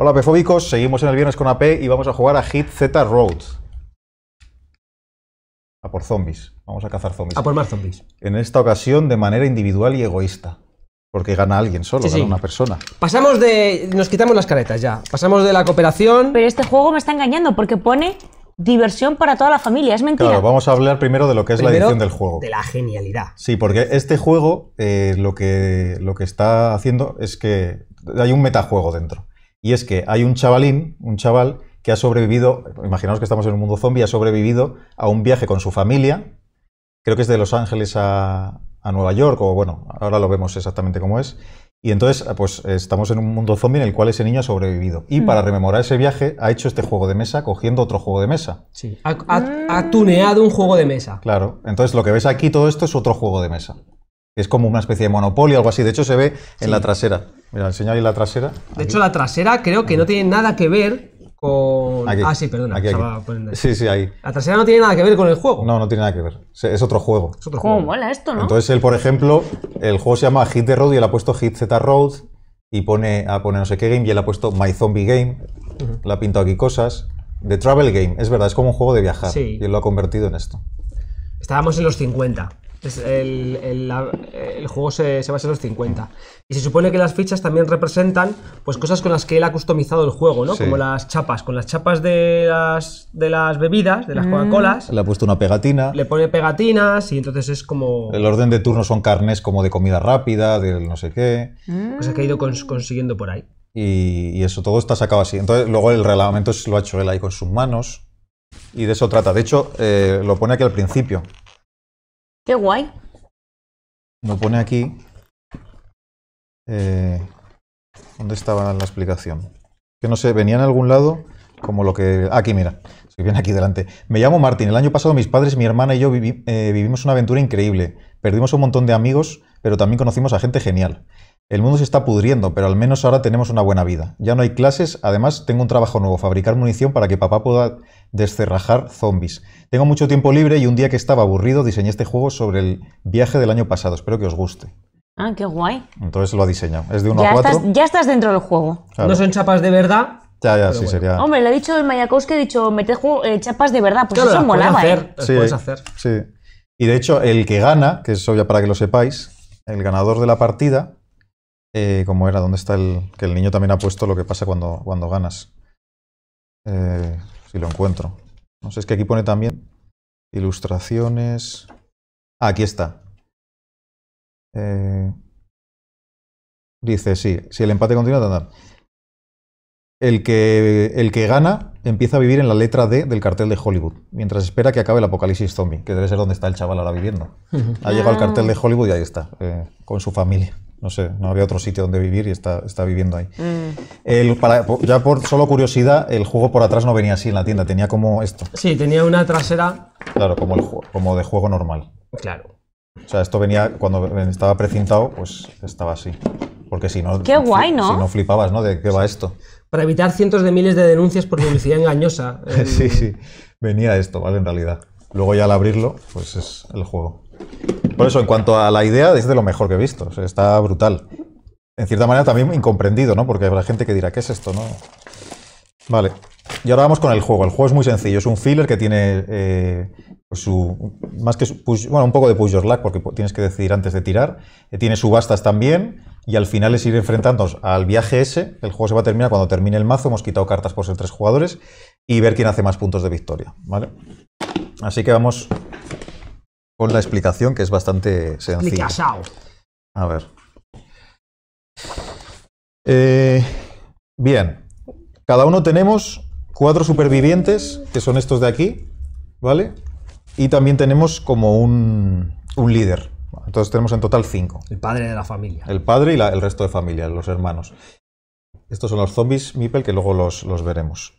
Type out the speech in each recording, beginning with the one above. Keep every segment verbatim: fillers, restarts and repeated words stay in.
Hola Pefóbicos, seguimos en el viernes con A P y vamos a jugar a Hit Z Road. A por zombies, vamos a cazar zombies. A por más zombies. En esta ocasión de manera individual y egoísta. Porque gana alguien solo, sí, gana sí. una persona. Pasamos de... nos quitamos las caretas ya. Pasamos de la cooperación... Pero este juego me está engañando porque pone diversión para toda la familia, es mentira. Claro, vamos a hablar primero de lo que es primero, la edición del juego. De la genialidad. Sí, porque este juego eh, lo, que, lo que está haciendo es que hay un metajuego dentro. Y es que hay un chavalín, un chaval, que ha sobrevivido, imaginaos que estamos en un mundo zombie, ha sobrevivido a un viaje con su familia, creo que es de Los Ángeles a, a Nueva York, o bueno, ahora lo vemos exactamente cómo es, y entonces pues estamos en un mundo zombie en el cual ese niño ha sobrevivido. Y mm. para rememorar ese viaje ha hecho este juego de mesa cogiendo otro juego de mesa. Sí, ha, ha, ha tuneado un juego de mesa. Claro, entonces lo que ves aquí, todo esto es otro juego de mesa. Es como una especie de monopolio o algo así. De hecho, se ve sí. en la trasera. Mira, enseñad ahí la trasera. Aquí. De hecho, la trasera creo que no tiene nada que ver con... Aquí. Ah, sí, perdona. Aquí, aquí. Sí, sí, ahí. La trasera no tiene nada que ver con el juego. No, no tiene nada que ver. Es otro juego. Es otro juego. Mola esto, ¿no? Entonces, él, por ejemplo, el juego se llama Hit the Road y él ha puesto Hit Z Road y pone, ah, pone no sé qué game y él ha puesto My Zombie Game. Uh -huh. Le ha pintado aquí cosas. The Travel Game. Es verdad, es como un juego de viajar. Sí. Y él lo ha convertido en esto. Estábamos en los cincuenta. El, el, el juego se, se basa en los cincuenta. Y se supone que las fichas también representan pues cosas con las que él ha customizado el juego, ¿no? Sí. Como las chapas, con las chapas de las, de las bebidas, de las mm. Coca-Colas. Le ha puesto una pegatina. Le pone pegatinas y entonces es como... El orden de turno son carnés como de comida rápida, de no sé qué. Mm. Cosas que ha ido cons consiguiendo por ahí. Y, y eso, todo está sacado así. Entonces luego el reglamento lo ha hecho él ahí con sus manos. Y de eso trata. De hecho, eh, lo pone aquí al principio. ¡Qué guay! Lo pone aquí... Eh, ¿Dónde estaba la explicación? Que no sé, venía en algún lado como lo que... Aquí, mira. Si viene aquí delante. Me llamo Martin. El año pasado mis padres, mi hermana y yo vivi, eh, vivimos una aventura increíble. Perdimos un montón de amigos, pero también conocimos a gente genial. El mundo se está pudriendo, pero al menos ahora tenemos una buena vida. Ya no hay clases, además tengo un trabajo nuevo, fabricar munición para que papá pueda descerrajar zombies. Tengo mucho tiempo libre y un día que estaba aburrido diseñé este juego sobre el viaje del año pasado. Espero que os guste. Ah, qué guay. Entonces lo ha diseñado. Es de uno a cuatro. Estás, ya estás dentro del juego. Claro. No son chapas de verdad. Ya, ya, sí bueno. sería. Hombre, le he dicho el Mayakowski, he dicho, meter juego, eh, chapas de verdad. Pues claro, eso molaba, puedes hacer, ¿eh? Sí, puedes hacer. Sí. Y de hecho, el que gana, que eso ya para que lo sepáis, el ganador de la partida... Eh, como era, ¿dónde está el...? Que el niño también ha puesto lo que pasa cuando, cuando ganas. Eh, si lo encuentro. No sé, es que aquí pone también ilustraciones... Ah, aquí está. Eh, dice, sí, si el empate continúa... Tan, tan. El, que, el que gana empieza a vivir en la letra D del cartel de Hollywood, mientras espera que acabe el apocalipsis zombie, que debe ser donde está el chaval ahora viviendo. Ha llegado al cartel de Hollywood y ahí está, eh, con su familia. No sé, no había otro sitio donde vivir y está, está viviendo ahí. Mm. El, para, ya por solo curiosidad, el juego por atrás no venía así en la tienda, tenía como esto. Sí, tenía una trasera... Claro, como, el, como de juego normal. Claro. O sea, esto venía, cuando estaba precintado, pues estaba así. Porque si no... Qué guay, ¿no? Si no flipabas, ¿no? ¿De qué va esto? Para evitar cientos de miles de denuncias por publicidad engañosa. El... Sí, sí. Venía esto, ¿vale? En realidad. Luego ya al abrirlo, pues es el juego. Por eso, en cuanto a la idea, es de lo mejor que he visto. O sea, está brutal. En cierta manera también incomprendido, ¿no? Porque habrá gente que dirá, ¿qué es esto? ¿No? Vale. Y ahora vamos con el juego. El juego es muy sencillo. Es un filler que tiene eh, su... Más que su push, bueno, un poco de push your luck, porque tienes que decidir antes de tirar. Eh, tiene subastas también. Y al final es ir enfrentándonos al viaje ese. El juego se va a terminar cuando termine el mazo. Hemos quitado cartas por ser tres jugadores. Y ver quién hace más puntos de victoria, ¿vale? Así que vamos... Con la explicación, que es bastante sencilla. A ver. Eh, bien. Cada uno tenemos cuatro supervivientes, que son estos de aquí, ¿vale? Y también tenemos como un, un líder. Entonces tenemos en total cinco. El padre de la familia. El padre y la, el resto de familia, los hermanos. Estos son los zombies, Mipel, que luego los, los veremos.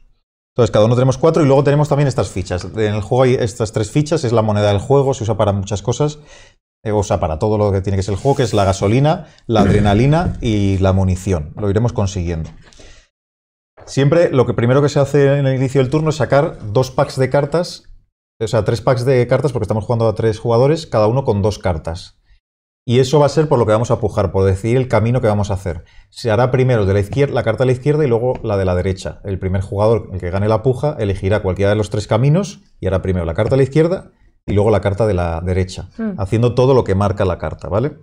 Entonces, cada uno tenemos cuatro y luego tenemos también estas fichas. En el juego hay estas tres fichas, es la moneda del juego, se usa para muchas cosas, eh, o sea, para todo lo que tiene que ser el juego, que es la gasolina, la adrenalina y la munición. Lo iremos consiguiendo. Siempre lo que primero que se hace en el inicio del turno es sacar dos packs de cartas, o sea, tres packs de cartas, porque estamos jugando a tres jugadores, cada uno con dos cartas. Y eso va a ser por lo que vamos a pujar, por decidir el camino que vamos a hacer. Se hará primero de la, izquierda, la carta de la izquierda y luego la de la derecha. El primer jugador, el que gane la puja, elegirá cualquiera de los tres caminos y hará primero la carta de la izquierda y luego la carta de la derecha, mm. haciendo todo lo que marca la carta, ¿vale?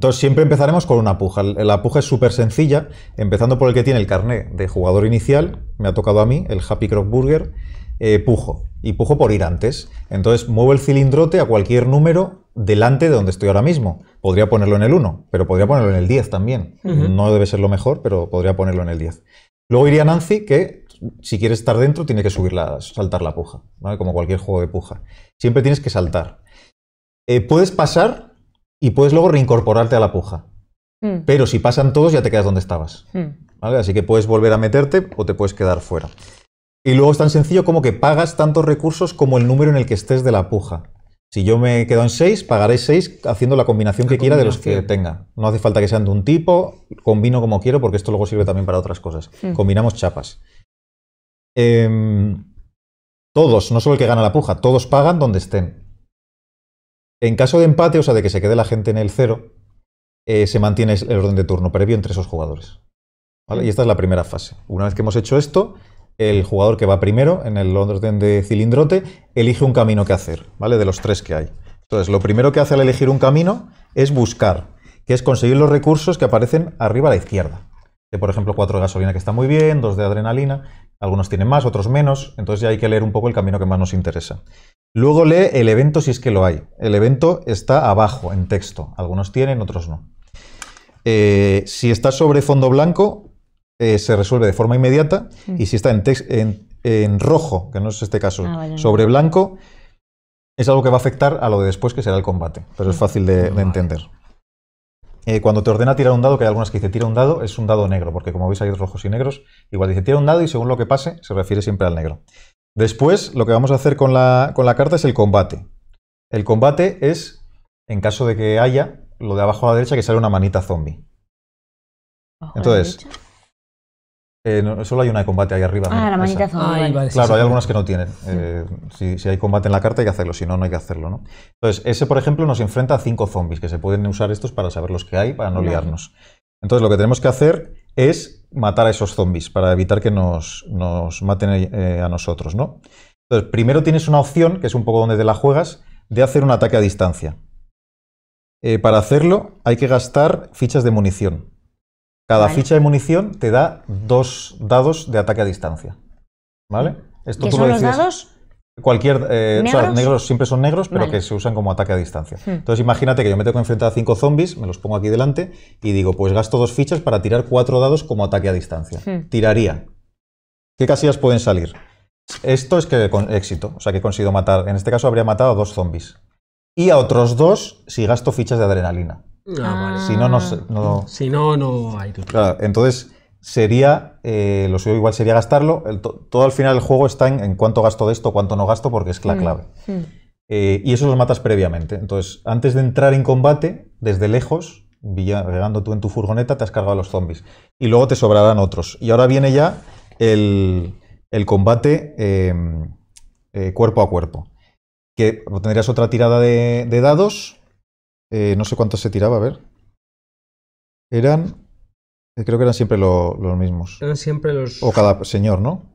Entonces siempre empezaremos con una puja. La puja es súper sencilla, empezando por el que tiene el carné de jugador inicial. Me ha tocado a mí, el Happy Croc Burger. Eh, pujo, y pujo por ir antes. Entonces muevo el cilindrote a cualquier número delante de donde estoy ahora mismo. Podría ponerlo en el uno, pero podría ponerlo en el diez también. Uh-huh. No debe ser lo mejor, pero podría ponerlo en el diez. Luego iría Nancy, que si quiere estar dentro tiene que subir la, saltar la puja, ¿vale? Como cualquier juego de puja. Siempre tienes que saltar. Eh, puedes pasar y puedes luego reincorporarte a la puja. Mm. Pero si pasan todos ya te quedas donde estabas. Mm. ¿Vale? Así que puedes volver a meterte o te puedes quedar fuera. Y luego es tan sencillo como que pagas tantos recursos como el número en el que estés de la puja. Si yo me quedo en seis, pagaré seis haciendo la combinación que la quiera combinación. de los que tenga. No hace falta que sean de un tipo, combino como quiero porque esto luego sirve también para otras cosas. Mm. Combinamos chapas. Eh, todos, no solo el que gana la puja, todos pagan donde estén. En caso de empate, o sea, de que se quede la gente en el cero, eh, se mantiene el orden de turno previo entre esos jugadores. ¿Vale? Y esta es la primera fase. Una vez que hemos hecho esto, el jugador que va primero, en el orden de cilindrote, elige un camino que hacer, ¿vale? De los tres que hay. Entonces, lo primero que hace al elegir un camino es buscar, que es conseguir los recursos que aparecen arriba a la izquierda. De, por ejemplo, cuatro de gasolina, que está muy bien, dos de adrenalina, algunos tienen más, otros menos, entonces ya hay que leer un poco el camino que más nos interesa. Luego lee el evento si es que lo hay. El evento está abajo, en texto. Algunos tienen, otros no. Eh, si está sobre fondo blanco, Eh, se resuelve de forma inmediata, mm. y si está en, en, en rojo, que no es este caso, ah, vale. sobre blanco, es algo que va a afectar a lo de después, que será el combate, pero es fácil de, de entender. Eh, cuando te ordena tirar un dado, que hay algunas que dice tira un dado, es un dado negro, porque como veis hay rojos y negros, igual dice tira un dado y según lo que pase se refiere siempre al negro. Después, lo que vamos a hacer con la, con la carta es el combate. El combate es, en caso de que haya, lo de abajo a la derecha que sale una manita zombie. Entonces... Eh, no, solo hay una de combate ahí arriba. Ah, la manita zombie. Ay, vale. Claro, hay algunas que no tienen. Eh, si, si hay combate en la carta hay que hacerlo, si no, no hay que hacerlo, ¿no? Entonces, ese, por ejemplo, nos enfrenta a cinco zombies, que se pueden usar estos para saber los que hay, para no liarnos. Entonces, lo que tenemos que hacer es matar a esos zombies, para evitar que nos, nos maten eh, a nosotros, ¿no? Entonces, primero tienes una opción, que es un poco donde te la juegas, de hacer un ataque a distancia. Eh, para hacerlo, hay que gastar fichas de munición. Cada vale. ficha de munición te da dos dados de ataque a distancia, ¿vale? Esto ¿Qué tú son lo decides. los dados? Cualquier, eh, ¿Negros? O sea, negros siempre son negros, pero vale. que se usan como ataque a distancia. Hmm. Entonces imagínate que yo me tengo que enfrentar a cinco zombies, me los pongo aquí delante y digo, pues gasto dos fichas para tirar cuatro dados como ataque a distancia. Hmm. Tiraría. ¿Qué casillas pueden salir? Esto es que con éxito, o sea que he conseguido matar, en este caso habría matado a dos zombies. Y a otros dos si gasto fichas de adrenalina. Ah, vale. Si no, no, no... Si no, no hay... Claro, entonces sería, eh, lo suyo igual sería gastarlo, el to, todo al final del juego está en, en cuánto gasto de esto, cuánto no gasto, porque es la clave. Mm, mm. Eh, y eso los matas previamente. Entonces, antes de entrar en combate, desde lejos, llegando tú en tu furgoneta, te has cargado a los zombies. Y luego te sobrarán otros. Y ahora viene ya el, el combate eh, eh, cuerpo a cuerpo. Que tendrías otra tirada de, de dados... Eh, no sé cuántos se tiraba, a ver. Eran. Eh, creo que eran siempre lo, los mismos. Eran siempre los. O cada señor, ¿no?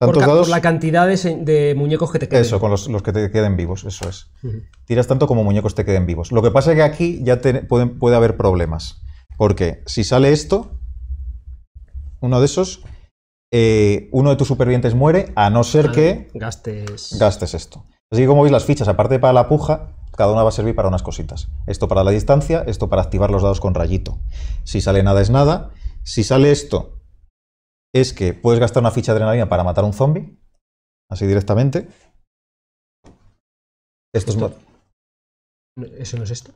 Tantos por, dados. Por la cantidad de, de muñecos que te queden. Eso, con los, los que te queden vivos, eso es. Uh-huh. Tiras tanto como muñecos te queden vivos. Lo que pasa es que aquí ya te, pueden, puede haber problemas. Porque si sale esto, uno de esos, eh, uno de tus supervivientes muere, a no ser ah, que. Gastes. Gastes esto. Así que, como veis, las fichas, aparte para la puja. Cada una va a servir para unas cositas. Esto para la distancia, esto para activar los dados con rayito. Si sale nada es nada. Si sale esto, es que puedes gastar una ficha de adrenalina para matar a un zombie. Así directamente. Esto, esto es... ¿Eso no es esto?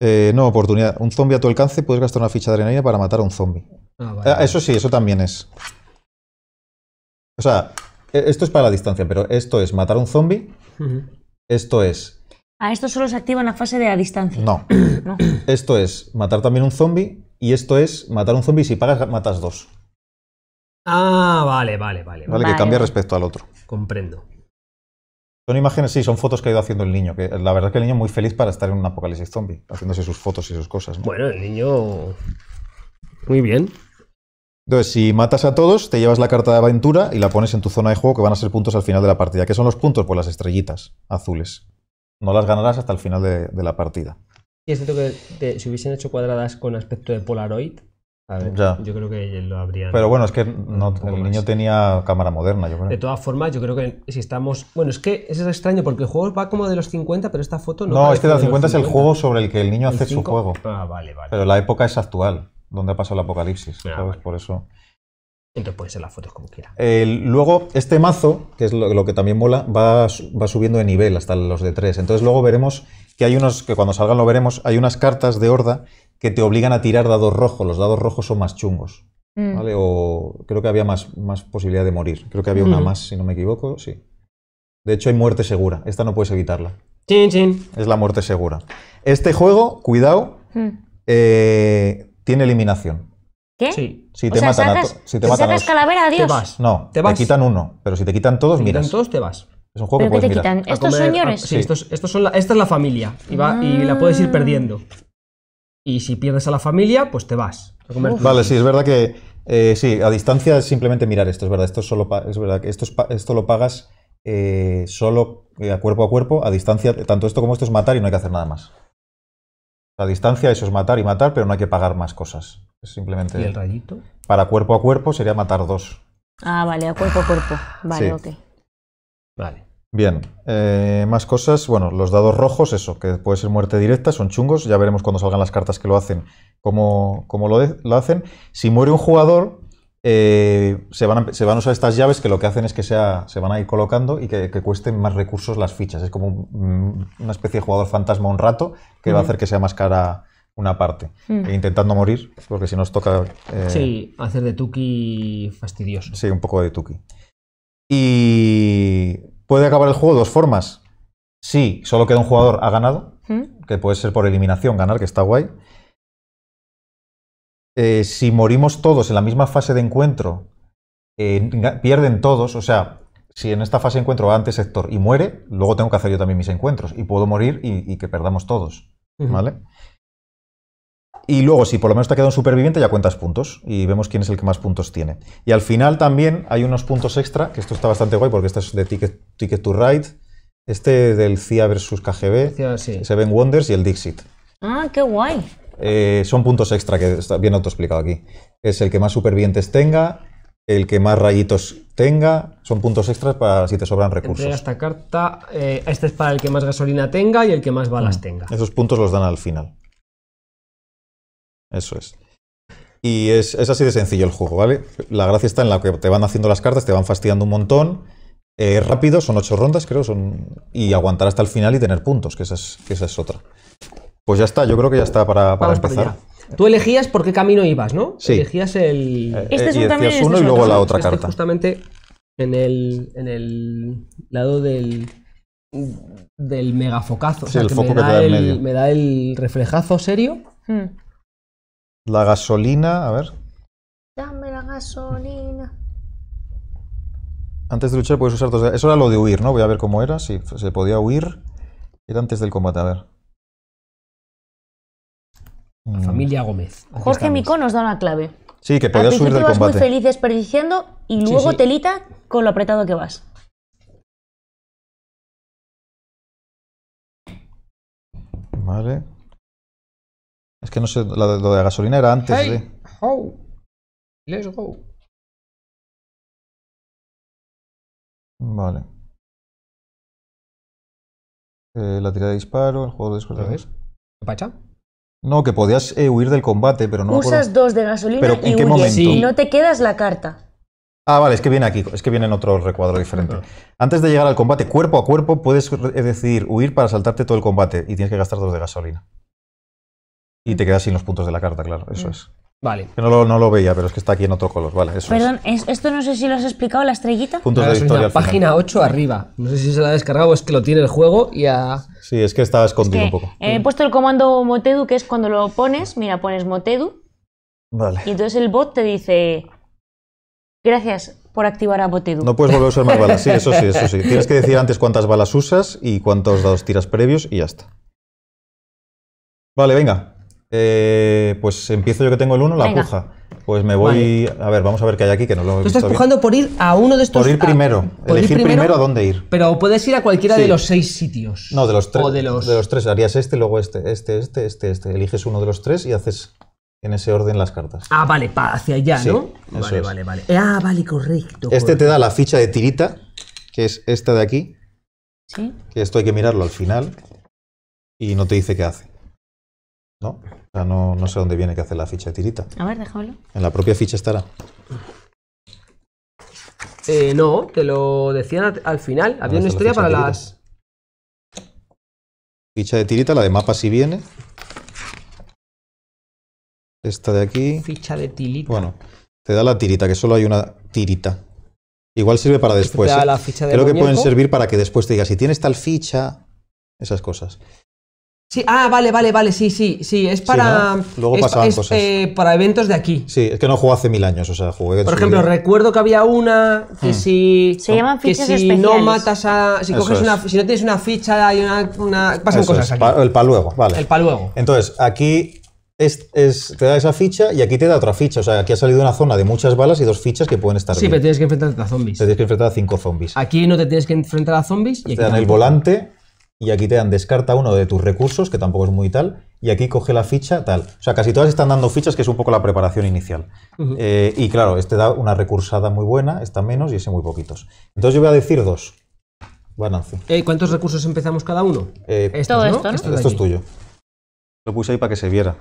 Eh, no, oportunidad. Un zombie a tu alcance, puedes gastar una ficha de adrenalina para matar a un zombie. Ah, vale, eh, eso sí, eso también es. O sea, esto es para la distancia, pero esto es matar a un zombie. Uh-huh. Esto es... Ah, esto solo se activa en la fase de a distancia. No. no. Esto es matar también un zombie y esto es matar un zombie y si pagas matas dos. Ah, vale, vale, vale. Vale, vale que cambia vale. respecto al otro. Comprendo. Son imágenes, sí, son fotos que ha ido haciendo el niño. Que la verdad es que el niño es muy feliz para estar en un apocalipsis zombie, haciéndose sus fotos y sus cosas, ¿no? Bueno, el niño... Muy bien. Entonces, si matas a todos, te llevas la carta de aventura y la pones en tu zona de juego, que van a ser puntos al final de la partida. ¿Qué son los puntos? Pues las estrellitas azules. No las ganarás hasta el final de, de la partida. Y es cierto que te, si hubiesen hecho cuadradas con aspecto de Polaroid, a ver, yo creo que lo habrían... Pero bueno, es que no, el niño más. tenía cámara moderna, yo creo. De todas formas, yo creo que si estamos... Bueno, es que eso es extraño, porque el juego va como de los cincuenta, pero esta foto no... No, este de los cincuenta, de los cincuenta es el juego sobre el que el niño el hace cinco... su juego. Ah, vale, vale. Pero la época es actual, donde ha pasado el apocalipsis, ah, ¿sabes? Vale. Por eso... Entonces pueden ser las fotos como quiera. Eh, luego, este mazo, que es lo, lo que también mola, va, va subiendo de nivel hasta los de tres. Entonces luego veremos que hay unos, que cuando salgan lo veremos, hay unas cartas de horda que te obligan a tirar dados rojos. Los dados rojos son más chungos, mm. ¿vale? O creo que había más, más posibilidad de morir. Creo que había mm. una más, si no me equivoco, sí. De hecho, hay muerte segura. Esta no puedes evitarla. Chin, chin. Es la muerte segura. Este juego, cuidado, mm. eh, tiene eliminación. ¿Qué? Sí. Si te o sea, matan sacas, a todos. Si te, te matan sacas a calavera, adiós. Te vas. No, te, vas. te quitan uno. Pero si te quitan todos, si miras. Si te quitan todos, te vas. Es un juego pero que, que te quitan. Mirar. Estos comer, señores. A, sí, sí. Estos, estos son la, esta es la familia. Y, va, ah. y la puedes ir perdiendo. Y si pierdes a la familia, pues te vas. A comer vale, sí, es verdad que. Eh, sí, a distancia es simplemente mirar esto, es verdad. Esto, solo es verdad que esto, es esto lo pagas eh, solo eh, a cuerpo a cuerpo. A distancia, tanto esto como esto es matar y no hay que hacer nada más. A distancia, eso es matar y matar, pero no hay que pagar más cosas. Simplemente. ¿Y el rayito? Para cuerpo a cuerpo sería matar dos. Ah, vale, a cuerpo a cuerpo. Vale, sí. Ok. Vale. Bien, eh, más cosas. Bueno, los dados rojos, eso, que puede ser muerte directa, son chungos. Ya veremos cuando salgan las cartas que lo hacen, cómo, cómo lo, de, lo hacen. Si muere un jugador, eh, se, van a, se van a usar estas llaves que lo que hacen es que sea, se van a ir colocando y que, que cuesten más recursos las fichas. Es como un, una especie de jugador fantasma un rato que uh-huh. va a hacer que sea más cara... Una parte, mm. e intentando morir, porque si nos toca... Eh, sí, hacer de tuki fastidioso. Sí, un poco de tuki. Y puede acabar el juego de dos formas. Si solo queda un jugador, ha ganado, mm. que puede ser por eliminación ganar, que está guay. Eh, si morimos todos en la misma fase de encuentro, eh, pierden todos, o sea... Si en esta fase de encuentro va ante sector y muere, luego tengo que hacer yo también mis encuentros, y puedo morir y, y que perdamos todos, mm-hmm. ¿vale? Y luego, si por lo menos te ha quedado un superviviente, ya cuentas puntos. Y vemos quién es el que más puntos tiene. Y al final también hay unos puntos extra, que esto está bastante guay, porque este es de Ticket, Ticket to Ride, este del C I A versus K G B, C I A, sí. Seven Wonders y el Dixit. ¡Ah, qué guay! Eh, son puntos extra, que está bien autoexplicado aquí. Es el que más supervivientes tenga, el que más rayitos tenga, son puntos extras para si te sobran recursos. Entrega esta carta, eh, este es para el que más gasolina tenga y el que más balas mm. tenga. Esos puntos los dan al final. Eso es. Y es, es así de sencillo el juego, ¿vale? La gracia está en la que te van haciendo las cartas, te van fastidiando un montón. Eh, rápido, son ocho rondas, creo, son y aguantar hasta el final y tener puntos, que esa es, que esa es otra. Pues ya está, yo creo que ya está para, para empezar. Tú elegías por qué camino ibas, ¿no? Sí. Elegías el... Eh, este es un camino este uno y luego otro. La otra este carta. Justamente en el, en el lado del... del megafocazo. Sí, o sea, el que foco me que te da el, en medio. Me da el reflejazo serio. Hmm. La gasolina, a ver. Dame la gasolina. Antes de luchar puedes usar dos de... Eso era lo de huir, ¿no? Voy a ver cómo era, si se podía huir. Era antes del combate, a ver. La familia Gómez. Aquí Jorge Micó nos da una clave. Sí, que podías huir del combate. Vas muy feliz desperdiciando y luego sí, sí. telita con lo apretado que vas. Vale. Es que no sé, lo de, lo de la gasolina era antes hey, de... How? Let's go. Vale. Eh, la tirada de disparo, el juego de descuerdas. ¿Qué pacha? No, que podías eh, huir del combate, pero no... Usas dos de gasolina pero, ¿en y qué huyes? Momento? Sí. Y no te quedas la carta. Ah, vale, es que viene aquí, es que viene en otro recuadro diferente. Okay. Antes de llegar al combate, cuerpo a cuerpo, puedes decidir huir para saltarte todo el combate y tienes que gastar dos de gasolina. Y te quedas sin los puntos de la carta, claro, eso es. Vale. Que no lo, no lo veía, pero es que está aquí en otro color, vale, eso Perdón, es. ¿Es, esto no sé si lo has explicado, la estrellita? Puntos claro, de victoria. Página ocho arriba. No sé si se la ha descargado, es que lo tiene el juego y a... Sí, es que estaba escondido es que, un poco. He puesto el comando Motedu, que es cuando lo pones, mira, pones Motedu. Vale. Y entonces el bot te dice... Gracias por activar a Botedu. No puedes volver a usar más balas, sí, eso sí, eso sí. Tienes que decir antes cuántas balas usas y cuántos dados tiras previos y ya está. Vale, venga. Eh, pues empiezo yo que tengo el uno, la venga. puja. Pues me voy... Vale. A ver, vamos a ver qué hay aquí, que no lo he visto. Tú estás bien. pujando por ir a uno de estos... Por ir primero. A, por elegir ir primero, primero a dónde ir. Pero puedes ir a cualquiera sí. de los seis sitios. No, de los tres. De los... de los tres. Harías este, luego este, este, este, este, este. Eliges uno de los tres y haces en ese orden las cartas. Ah, vale, pa, hacia allá, sí, ¿no? Vale, vale, vale. Ah, vale, correcto. Este correcto. te da la ficha de tirita, que es esta de aquí. Sí. Que esto hay que mirarlo al final. Y no te dice qué hace. ¿No? O sea, no, no sé dónde viene que hace la ficha tirita. A ver, déjalo. En la propia ficha estará. Eh, no, te lo decían al final. Había una historia para las... Ficha de tirita, la de mapa si viene. Esta de aquí. Ficha de tirita. Bueno, te da la tirita, que solo hay una tirita. Igual sirve para después. Te da la ficha de Creo muñeco. que pueden servir para que después te diga, si tienes tal ficha, esas cosas. Sí, ah, vale, vale, vale, sí, sí, sí, es para... Sí, ¿no? Luego es, pasaban es, cosas. Eh, para eventos de aquí. Sí, es que no jugué hace mil años, o sea, jugué... Por ejemplo, vida. recuerdo que había una que hmm. si... Se llaman fichas que si especiales. no matas a... Si, coges una, si no tienes una ficha y una... una pasan Eso cosas es. aquí. Pa, el para luego, vale. El para luego. Entonces, aquí es, es, te da esa ficha y aquí te da otra ficha, o sea, aquí ha salido una zona de muchas balas y dos fichas que pueden estar... Sí, bien. pero tienes que enfrentarte a zombies. Te tienes que enfrentar a cinco zombies. Aquí no te tienes que enfrentar a zombies. Y te dan el volante... Y aquí te dan descarta uno de tus recursos, que tampoco es muy tal, y aquí coge la ficha tal. O sea, casi todas están dando fichas, que es un poco la preparación inicial. Uh-huh. eh, y claro, este da una recursada muy buena, esta menos y ese muy poquitos. Entonces yo voy a decir dos. Balance. Eh, ¿Cuántos recursos empezamos cada uno? Eh, estos, ¿no? Esto, ¿no? esto, esto es tuyo. Lo puse ahí para que se viera.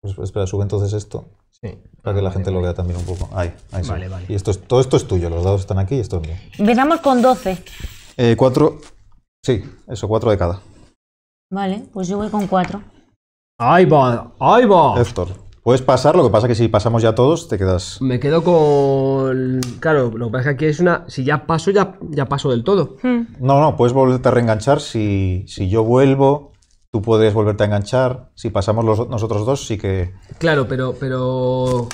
Pues, espera, sube entonces esto. Sí. Para que la vale, gente vale. lo vea también un poco. Ahí, ahí sí. Vale, vale. Y esto es, todo esto es tuyo, los dados están aquí y esto es mío. Empezamos con doce. Eh, cuatro... Sí, eso, cuatro de cada. Vale, pues yo voy con cuatro. ¡Ahí va! ¡Ahí va! Héctor, puedes pasar, lo que pasa es que si pasamos ya todos, te quedas... Me quedo con... Claro, lo que pasa es que aquí es una... Si ya paso, ya, ya paso del todo. Hmm. No, no, puedes volverte a reenganchar. Si, si yo vuelvo, tú podrías volverte a enganchar. Si pasamos los, nosotros dos, sí que... Claro, pero... pero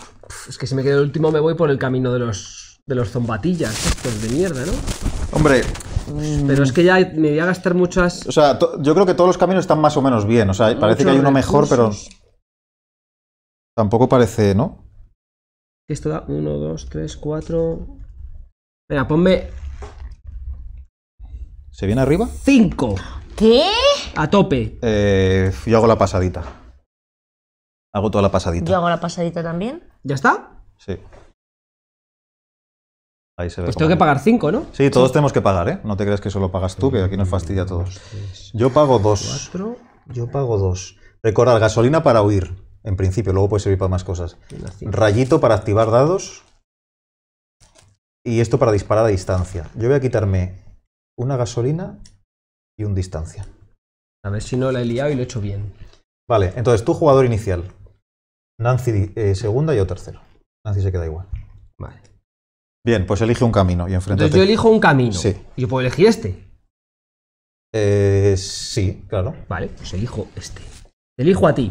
es que si me quedo el último, me voy por el camino de los, de los zombatillas. Estos de mierda, ¿no? Hombre... Pero es que ya me voy a gastar muchas... O sea, yo creo que todos los caminos están más o menos bien. O sea, parece Mucho que hay uno mejor, recursos. pero... Tampoco parece, ¿no? Esto da uno, dos, tres, cuatro... Venga, ponme... ¿Se viene arriba? Cinco. ¿Qué? A tope. Eh, yo hago la pasadita. Hago toda la pasadita. Yo hago la pasadita también. ¿Ya está? Sí. Ahí se ve pues tengo que pagar cinco, ¿no? Sí, todos sí. tenemos que pagar, ¿eh? No te creas que solo pagas tú, que aquí nos fastidia a todos. Yo pago dos. Cuatro. Yo pago dos. Recordad, gasolina para huir, en principio, luego puede servir para más cosas. Rayito para activar dados. Y esto para disparar a distancia. Yo voy a quitarme una gasolina y un distancia. A ver si no la he liado y lo he hecho bien. Vale, entonces tú jugador inicial. Nancy eh, segunda y yo tercero. Nancy se queda igual. Vale. Bien, pues elige un camino y enfréntate. Entonces yo elijo un camino. Sí. ¿Yo puedo elegir este? Eh, sí, claro. Vale, pues elijo este. Te elijo a ti.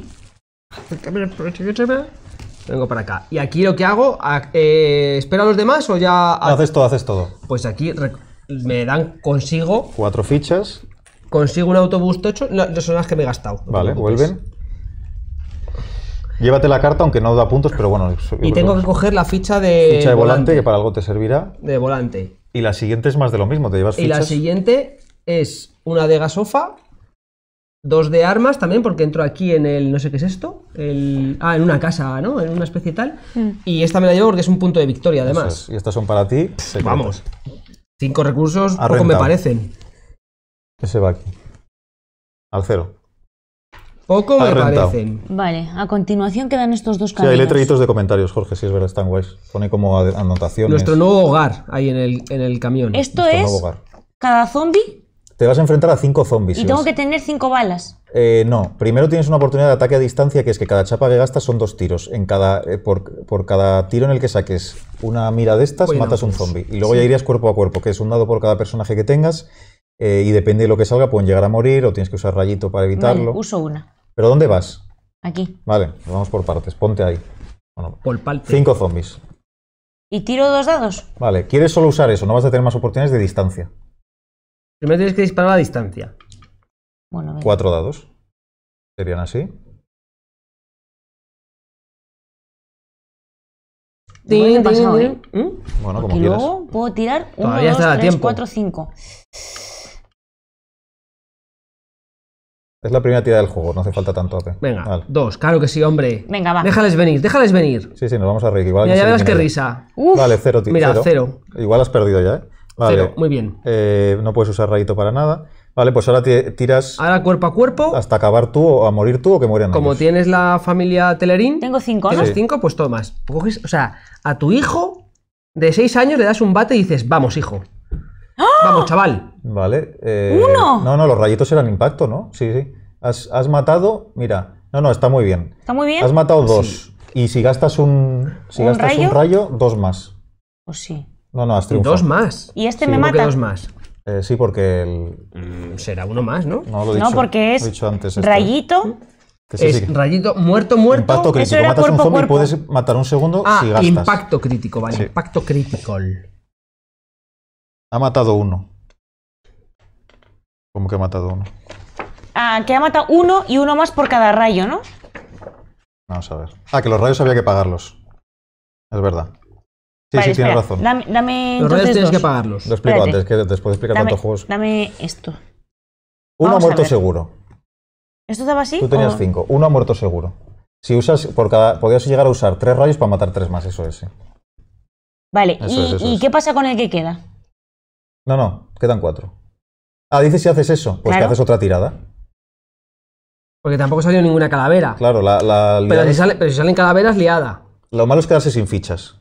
Vengo para acá. ¿Y aquí lo que hago? Eh, ¿Espero a los demás o ya...? No, haces todo, haces todo. Pues aquí me dan, consigo... Cuatro fichas. Consigo un autobús tocho. No, no son las que me he gastado. No vale, vuelven. Llévate la carta, aunque no da puntos, pero bueno... Y tengo que coger la ficha de... Ficha de volante, volante, que para algo te servirá. De volante. Y la siguiente es más de lo mismo, te llevas fichas. Y la siguiente es una de gasofa, dos de armas también, porque entro aquí en el... no sé qué es esto. El, ah, en una casa, ¿no? En una especie tal. Mm. Y esta me la llevo porque es un punto de victoria, además. Es. Y estas son para ti. Pff, vamos. Cinco recursos, Arrentado. poco me parecen. Ese va aquí. Al cero. Poco me parecen. Vale, a continuación quedan estos dos caminos. Sí, hay letreritos de comentarios, Jorge, si es verdad, están guays. Pone como anotaciones. Nuestro nuevo hogar ahí en el, en el camión. Esto Nuestro es cada zombie. Te vas a enfrentar a cinco zombies. ¿Y si tengo vas. que tener cinco balas? Eh, no, primero tienes una oportunidad de ataque a distancia, que es que cada chapa que gastas son dos tiros. En cada, eh, por, por cada tiro en el que saques una mira de estas, pues matas no, pues, un zombie. Y luego sí. ya irías cuerpo a cuerpo, que es un dado por cada personaje que tengas. Eh, y depende de lo que salga, pueden llegar a morir o tienes que usar rayito para evitarlo. Vale, uso una. ¿Pero dónde vas? Aquí. Vale, vamos por partes. Ponte ahí. Bueno, por parte. Cinco zombies. ¿Y tiro dos dados? Vale, quieres solo usar eso, no vas a tener más oportunidades de distancia. Primero tienes que disparar a distancia. Bueno, venga. Cuatro dados. Serían así. Tín, tín, pasado, tín, ¿eh? ¿Mm? Bueno, como quieras. Luego puedo tirar uno, dos, tres, cuatro, cinco. Es la primera tirada del juego, no hace falta tanto. Okay. Venga, vale. Dos, claro que sí, hombre. Venga, va. Déjales venir, déjales venir. Sí, sí, nos vamos a reír. Igual mira, ya verás qué risa. Uf, vale, cero, tío. Mira, cero. cero. Igual has perdido ya, ¿eh? Vale. Cero, muy bien. Eh, no puedes usar rayito para nada. Vale, pues ahora tiras... Ahora cuerpo a cuerpo. Hasta acabar tú, o a morir tú, o que mueran Como ellos. Tienes la familia Telerín... Tengo cinco, ¿no? Tienes sí. cinco, pues tomas. Coges, o sea, a tu hijo de seis años le das un bate y dices, vamos, hijo. ¡Ah! Vamos, chaval. Vale. Eh, ¡Uno! No, no, los rayitos eran impacto, ¿no? Sí, sí. Has, has matado... Mira. No, no, está muy bien. ¿Está muy bien? Has matado dos. Sí. Y si gastas un... Si ¿Un gastas rayo? un rayo, dos más. Pues sí. No, no, has triunfado. Dos más. Y este sí, me mata. Dos más. Eh, sí, porque el... será uno más, ¿no? No, lo he dicho, no porque es lo he dicho antes, rayito. Que sí, es sí. rayito muerto, muerto. Impacto crítico. Eso era Matas cuerpo, un zombie cuerpo. Puedes matar un segundo ah, si gastas. Impacto crítico, vale. Sí. Impacto crítico. Ha matado uno. ¿Cómo que ha matado uno? Ah, que ha matado uno y uno más por cada rayo, ¿no? Vamos a ver. Ah, que los rayos había que pagarlos. Es verdad. Sí, vale, sí, espera, tienes razón. Dame, dame los rayos tienes dos. que pagarlos. Lo explico Espérate. antes, que después de explicar dame, tantos juegos. Dame esto. Uno ha muerto seguro. ¿Esto estaba así? Tú tenías o... cinco. Uno ha muerto seguro. Si usas, por cada, podías llegar a usar tres rayos para matar tres más, eso es. Sí. Vale, eso ¿y, es, eso ¿y es. qué pasa con el que queda? No, no, quedan cuatro. Ah, dices si haces eso, pues claro. que haces otra tirada. Porque tampoco salió ninguna calavera. Claro, la, la liada... pero, si sale, pero si salen calaveras, liada. Lo malo es quedarse sin fichas.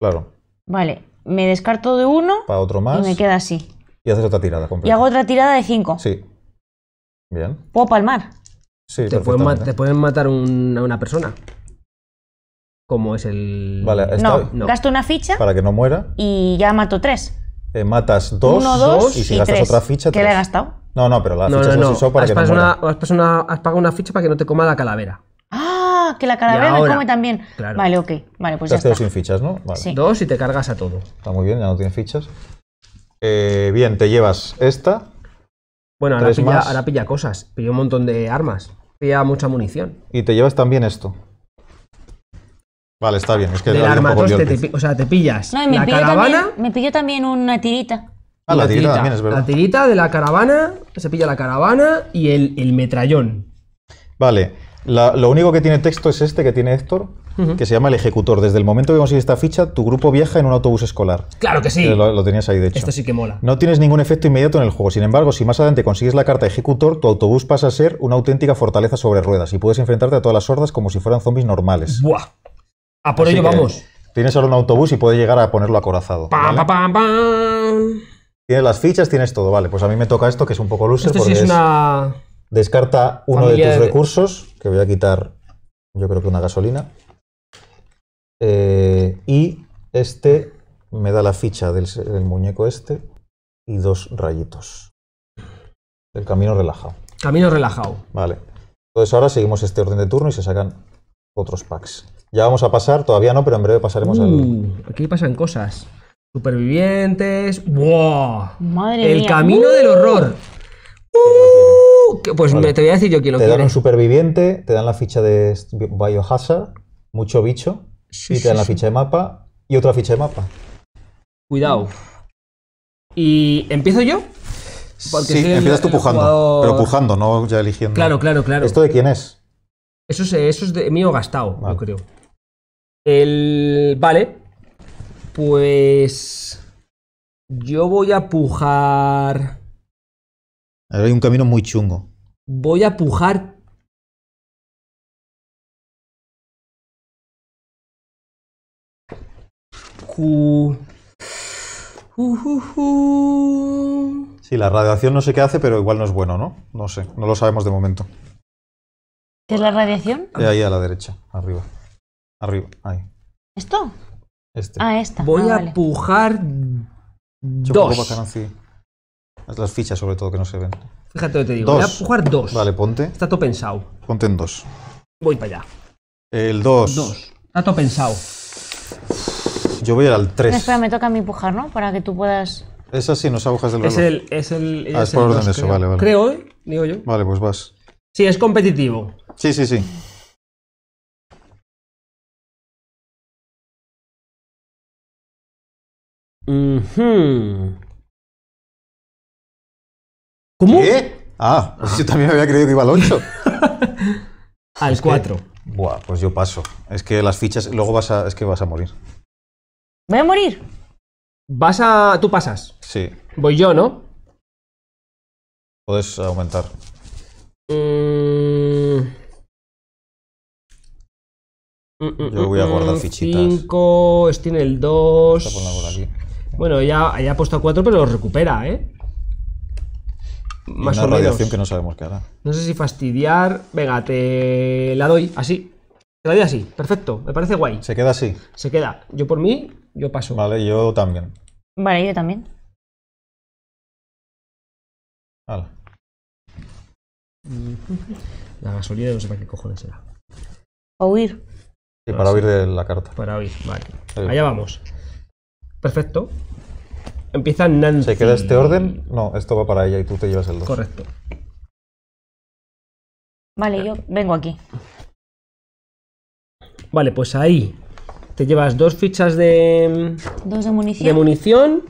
Claro. Vale, me descarto de uno para otro más, y me queda así. Y haces otra tirada completa. Y hago otra tirada de cinco. Sí. Bien. ¿Puedo palmar? Sí, te pueden, te pueden matar un, a una persona. Como es el... Vale, está... no, no, gasto una ficha. Para que no muera. Y ya mato tres. Eh, matas dos, uno, dos y si y gastas tres. otra ficha... ¿Qué le he gastado? No, no, pero la no, ficha no, no. se usó para has que no muera. Una, has, una, has pagado una ficha para que no te coma la calavera. Ah, que la calavera ahora, me come también. Claro. Vale, ok. Vale, pues te ya has quedado sin fichas, ¿no? Vale. Sí. Dos y te cargas a todo. Está muy bien, ya no tienes fichas. Eh, bien, te llevas esta. Bueno, ahora pilla, ahora pilla cosas. Pilla un montón de armas. Pilla mucha munición. Y te llevas también esto. Vale, está bien. Es que del armatoste, te, o sea, te pillas no, me la caravana. También, me pilló también una tirita. Ah, la, la tirita también es verdad. La tirita de la caravana, se pilla la caravana y el, el metrallón. Vale. La, lo único que tiene texto es este que tiene Héctor, uh-huh. que se llama el ejecutor. Desde el momento que consigues esta ficha, tu grupo viaja en un autobús escolar. ¡Claro que sí! Lo, lo tenías ahí, de hecho. Esto sí que mola. No tienes ningún efecto inmediato en el juego. Sin embargo, si más adelante consigues la carta ejecutor, tu autobús pasa a ser una auténtica fortaleza sobre ruedas y puedes enfrentarte a todas las hordas como si fueran zombies normales. ¡Buah! ¡A por Así ello vamos! Tienes ahora un autobús y puedes llegar a ponerlo acorazado. ¡Pam, ¿vale? pam, pam, pam! Tienes las fichas, tienes todo. Vale, pues a mí me toca esto, que es un poco loser. Esto porque sí es una... Es... Descarta uno Familia de tus de... recursos, que voy a quitar, yo creo que una gasolina. Eh, y este me da la ficha del, del muñeco este y dos rayitos. El camino relajado. Camino relajado. Vale. Entonces ahora seguimos este orden de turno y se sacan otros packs. Ya vamos a pasar, todavía no, pero en breve pasaremos uh, al... Aquí pasan cosas. Supervivientes... ¡Wow! ¡Madre El mía. camino uh. del horror! Uh, pues vale. me te voy a decir yo quién lo quiere. Te dan un superviviente, te dan la ficha de Biohazard, mucho bicho, sí, y te dan sí, la sí. ficha de mapa y otra ficha de mapa. Cuidado. ¿Y empiezo yo? Porque sí, empiezas el, tú el pujando, jugador... pero pujando, no ya eligiendo. Claro, claro, claro. ¿Esto de quién es? Eso es, eso es de mío gastado, vale. yo creo. El... Vale. Pues... Yo voy a pujar... Ahora hay un camino muy chungo. Voy a pujar. Cu... Uh, uh, uh. Sí, la radiación no sé qué hace, pero igual no es bueno, ¿no? No sé, no lo sabemos de momento. ¿Qué es la radiación? Eh, ahí a la derecha, arriba. Arriba, ahí. ¿Esto? Este. Ah, esta. Voy ah, a vale. pujar dos. Las fichas, sobre todo, que no se ven. Fíjate lo que te digo. Dos. Voy a pujar dos. Vale, ponte. Está todo pensado. Ponte en dos. Voy para allá. El dos. Dos. Está todo pensado. Yo voy al tres. Espera, me toca a mí empujar, ¿no? Para que tú puedas... Esas sí, no es agujas del reloj. Es el... Es el ah, es, es por orden de eso, vale, vale. Creo, digo yo. Vale, pues vas. Sí, es competitivo. Sí, sí, sí. Mm-hmm. ¿Cómo? ¿Qué? Ah, pues yo también había creído que iba al ocho. Al cuatro. Buah, pues yo paso. Es que las fichas... Luego vas a... Es que vas a morir. ¿Voy a morir? Vas a... Tú pasas. Sí. Voy yo, ¿no? Puedes aumentar. Mm... Yo voy a guardar fichitas. cinco, este tiene el dos... Bueno, ya, ya ha puesto a cuatro, pero lo recupera, ¿eh? Más o menos. Una radiación que no sabemos qué hará. No sé si fastidiar... Venga, te la doy así. Te la doy así, perfecto. Me parece guay. Se queda así. Se queda. Yo por mí, yo paso. Vale, yo también. Vale, yo también. Vale. La gasolina no sé para qué cojones será. O huir. Sí, para huir de la carta. Para huir, vale. Sí. Allá vamos. Perfecto. Empieza Nancy. ¿Se queda este orden? No, esto va para ella y tú te llevas el dos. Correcto. Vale, yo vengo aquí. Vale, pues ahí te llevas dos fichas de... Dos de munición. De munición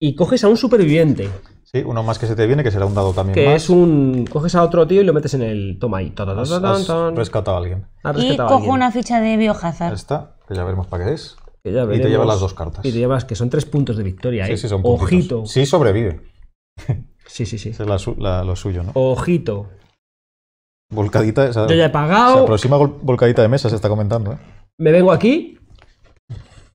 y coges a un superviviente. Sí, uno más que se te viene, que será un dado también que más. Que es un... Coges a otro tío y lo metes en el... Toma ahí. Ta, ta, ta, ta, ta, has, has rescatado a alguien. Has rescatado y a cojo alguien. Una ficha de biohazard. Esta, que ya veremos para qué es. Que ya veremos, y te llevas las dos cartas. Y te llevas, que son tres puntos de victoria, ¿eh? Sí, sí, son puntitos. Ojito. Sí, sobrevive. Sí, sí, sí. Eso es la su, la, lo suyo, ¿no? Ojito. Volcadita. O sea, yo ya he pagado. Se aproxima volcadita de mesa, se está comentando, ¿eh? Me vengo aquí.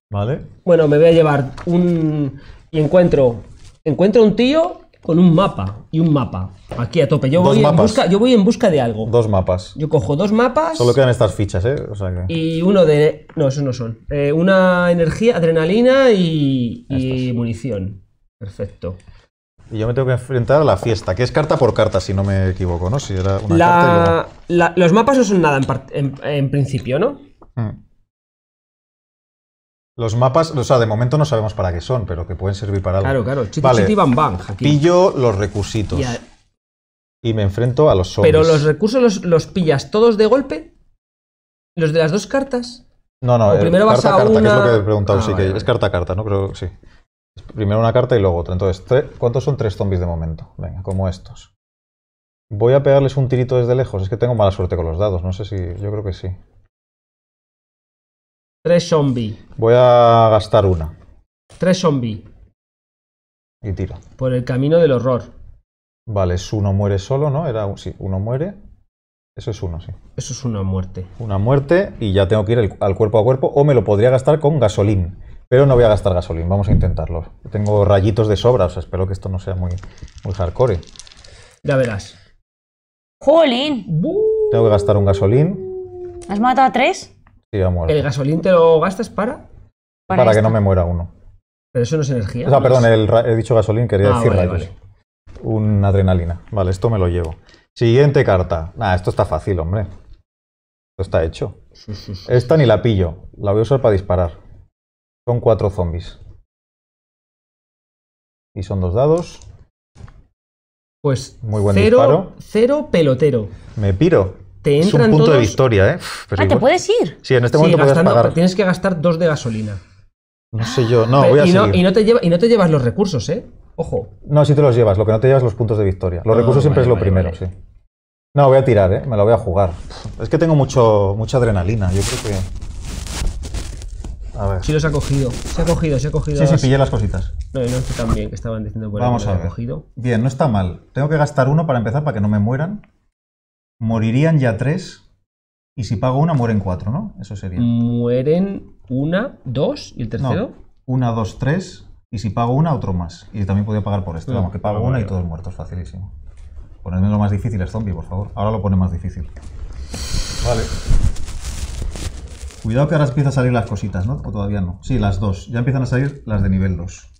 Vale. Bueno, me voy a llevar un... Y encuentro... Encuentro un tío con un mapa y un mapa. Aquí a tope. Yo voy, en busca, yo voy en busca de algo. Dos mapas. Yo cojo dos mapas. Solo quedan estas fichas, ¿eh? O sea que... Y uno de... No, esos no son. Eh, una energía, adrenalina y, y munición. Perfecto. Y yo me tengo que enfrentar a la fiesta, que es carta por carta, si no me equivoco, ¿no? Si era una la, carta y luego... la, los mapas no son nada en, en, en principio, ¿no? Mm. Los mapas, o sea, de momento no sabemos para qué son, pero que pueden servir para algo. Claro, claro. Chiti, vale. Chiti, bam, bam, aquí. Pillo los recursitos. Y, a... y me enfrento a los zombies. Pero los recursos los, los pillas todos de golpe. ¿Los de las dos cartas? No, no, el, primero carta vas a carta, una... que es lo que he preguntado, ah, sí, vale, que vale. Es carta a carta, ¿no? Pero sí. Primero una carta y luego otra. Entonces, tres, ¿cuántos son tres zombies de momento? Venga, como estos. Voy a pegarles un tirito desde lejos. Es que tengo mala suerte con los dados, no sé si... Yo creo que sí. Tres zombies. Voy a gastar una. Tres zombies. Y tiro. Por el camino del horror. Vale, es uno muere solo, ¿no? Era un, sí, uno muere. Eso es uno, sí. Eso es una muerte. Una muerte y ya tengo que ir el, al cuerpo a cuerpo o me lo podría gastar con gasolín. Pero no voy a gastar gasolín, vamos a intentarlo. Tengo rayitos de sobra, o sea, espero que esto no sea muy, muy hardcore. Ya verás. ¡Jolín! Tengo que gastar un gasolín. ¿Has matado a tres? Sí, el gasolín te lo gastas para... Para, para que no me muera uno. Pero eso no es energía. O sea, no perdón, el, he dicho gasolín, quería ah, decir vale, rayos. Vale. Una adrenalina. Vale, esto me lo llevo. Siguiente carta. Nah, esto está fácil, hombre. Esto está hecho. Sí, sí, sí. Esta ni la pillo. La voy a usar para disparar. Son cuatro zombies. Y son dos dados. Pues muy buen cero, disparo. Cero pelotero. Me piro. Te es un punto todos... de victoria, ¿eh? Pero ah, igual. ¿Te puedes ir? Sí, en este momento sí, puedes gastando, pagar. Tienes que gastar dos de gasolina. No sé yo, no, pero, voy a y seguir. No, y, no te lleva, y no te llevas los recursos, ¿eh? Ojo. No, sí te los llevas, lo que no te llevas los puntos de victoria. Los no, recursos vale, siempre es lo vale, primero, vale. Sí. No, voy a tirar, ¿eh? Me la voy a jugar. Es que tengo mucho, mucha adrenalina, yo creo que... A ver. Sí los ha cogido, se ha cogido, se ha cogido. Sí, las... sí, pillé las cositas. No, y no está tan bien que estaban diciendo por ahí. Vamos a ver. Cogido. Bien, no está mal. Tengo que gastar uno para empezar, para que no me mueran. Morirían ya tres, y si pago una, mueren cuatro, ¿no? Eso sería. Mueren una, dos, ¿y el tercero? No, una, dos, tres, y si pago una, otro más. Y también podía pagar por esto, vamos, no, que pago no, una no, y todos muertos, facilísimo. Ponedme lo más difícil, es zombie, por favor. Ahora lo pone más difícil. Vale. Cuidado que ahora empiezan a salir las cositas, ¿no? O todavía no. Sí, las dos. Ya empiezan a salir las de nivel dos.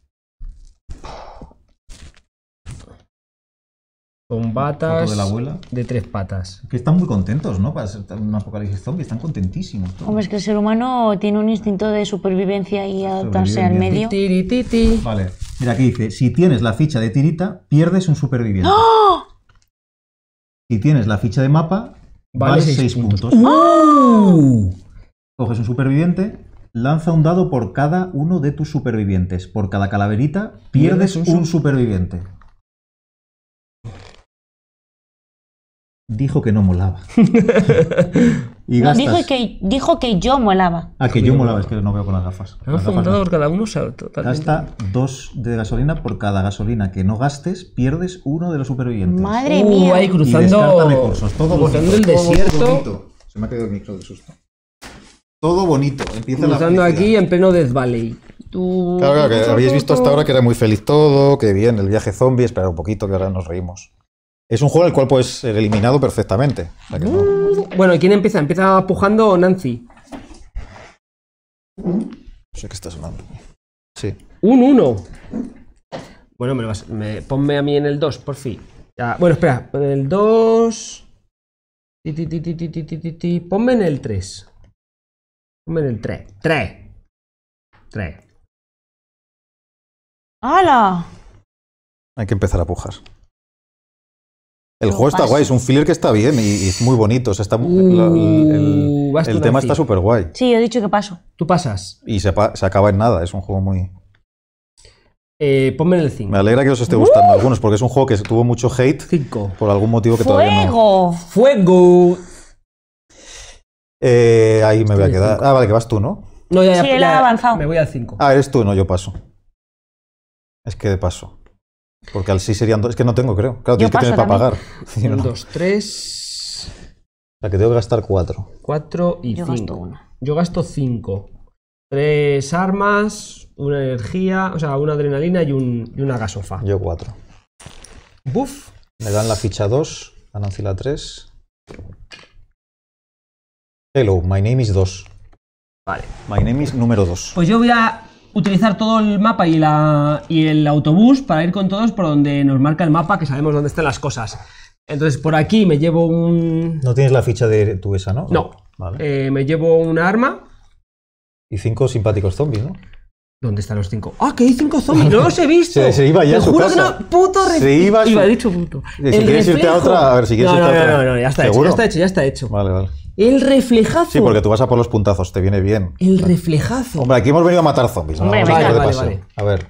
Con batas de, la abuela. de tres patas. Que están muy contentos, ¿no? Para ser un apocalipsis zombie, están contentísimos. Todos. Hombre, es que el ser humano tiene un instinto de supervivencia y adaptarse al medio. Tiri, tiri. Vale, mira aquí dice, si tienes la ficha de tirita, pierdes un superviviente. ¡Oh! Si tienes la ficha de mapa, vale seis puntos. puntos. ¡Oh! Coges un superviviente, lanza un dado por cada uno de tus supervivientes. Por cada calaverita, pierdes un, un superviviente. Dijo que no molaba. Y gastas... dijo, que, dijo que yo molaba. Ah, que yo molaba, es que no veo con las gafas. Hemos juntado por cada uno. Gasta dos de gasolina por cada gasolina que no gastes, pierdes uno de los supervivientes. Madre uh, mía. Ahí cruzando recursos, todo cruzando bonito, el desierto. Todo bonito. Se me ha quedado el micro de susto. Todo bonito. Empieza cruzando la aquí en pleno Death Valley. Tú... Claro, claro, que habéis visto hasta ahora que era muy feliz todo, que bien, el viaje zombie, espera un poquito que ahora nos reímos. Es un juego al cual puedes ser eliminado perfectamente. O sea que no. Bueno, ¿quién empieza? ¿Empieza pujando Nancy? No sé qué está sonando. Sí. Un uno. Bueno, me lo vas, me, ponme a mí en el dos, por fin. Ya, bueno, espera. En el dos. Ponme en el tres. Ponme en el tres. tres. tres. ¡Hala! Hay que empezar a pujar. El juego está guay, es un filler que está bien y, y es muy bonito. O sea, está, uh, el el, el tema está súper guay. Sí, he dicho que paso. Tú pasas. Y se, se acaba en nada, es un juego muy... Eh, ponme en el cinco. Me alegra que os esté gustando uh. algunos, porque es un juego que tuvo mucho hate cinco. Por algún motivo que ¡Fuego! Todavía no... ¡Fuego! Eh, ahí me voy a quedar. Ah, vale, que vas tú, ¿no? No, ya, ya, sí, ya, ya ha avanzado. Me voy al cinco. Ah, eres tú, no, yo paso. Es que de paso. Porque al sí serían dos. Es que no tengo, creo. Claro, tienes que tener para pagar. uno, dos, tres. O sea, que tengo que gastar cuatro. Cuatro y cinco. Yo gasto cinco. Tres armas, una energía, o sea, una adrenalina y, un, y una gasofa. Yo cuatro. Buf. Me dan la ficha dos, a Nancy la tres. Hello, my name is dos. Vale. My name is número dos. Pues yo voy a... utilizar todo el mapa y, la, y el autobús para ir con todos por donde nos marca el mapa, que sabemos dónde están las cosas. Entonces, por aquí me llevo un... No tienes la ficha de tu esa, ¿no? No. Vale. Eh, me llevo un arma. Y cinco simpáticos zombies, ¿no? ¿Dónde están los cinco? ¡Ah, que hay cinco zombies! ¡No los he visto! Se, se iba ya a su juro casa. Que no, puto re... Se iba a su... Iba, he dicho puto. Si el quieres reflejo... irte a otra... A ver, si quieres no, no, irte a otra... No, no, no, ya está ¿Seguro? hecho, ya está hecho, ya está hecho. Vale, vale. El reflejazo. Sí, porque tú vas a por los puntazos, te viene bien. El reflejazo. Hombre, aquí hemos venido a matar zombies. ¿no? Hombre, vamos vale, a, vale, vale. a ver,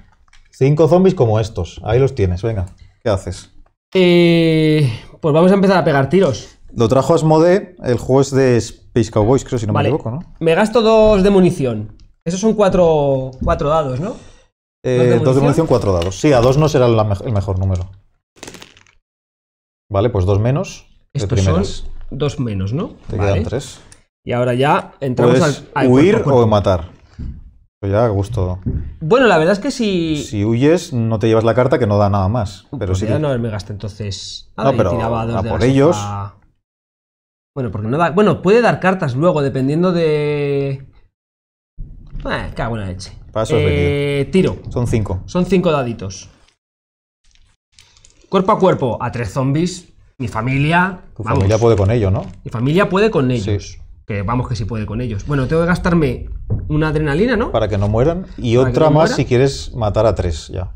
cinco zombies como estos. Ahí los tienes, venga. ¿Qué haces? Eh, pues vamos a empezar a pegar tiros. Lo trajo Asmode, el juego es de Space Cowboys, creo, si no vale. me equivoco, ¿no? Me gasto dos de munición. Esos son cuatro, cuatro dados, ¿no? Eh, dos, de dos de munición, cuatro dados. Sí, a dos no será la me el mejor número. Vale, pues dos menos. Estos de primeras. Son... Dos menos, ¿no? Te vale. quedan tres. Y ahora ya entramos al, al huir cuerpo, cuerpo. o matar. Pues ya, a gusto. Bueno, la verdad es que si... Si huyes, no te llevas la carta que no da nada más. Pero pues sí. Ya no me gasto entonces. Ah, no, pero tiraba dos a de por ellos. Sopa. Bueno, porque no da... Bueno, puede dar cartas luego, dependiendo de... Ah, cago en la leche. Paso eh, tiro. Son cinco. Son cinco daditos. Cuerpo a cuerpo a tres zombies. Mi familia... Tu vamos, familia puede con ellos, ¿no? Mi familia puede con ellos. Sí. Que vamos que sí puede con ellos. Bueno, tengo que gastarme una adrenalina, ¿no? Para que no mueran. Y Para otra no más muera. si quieres matar a tres, ya.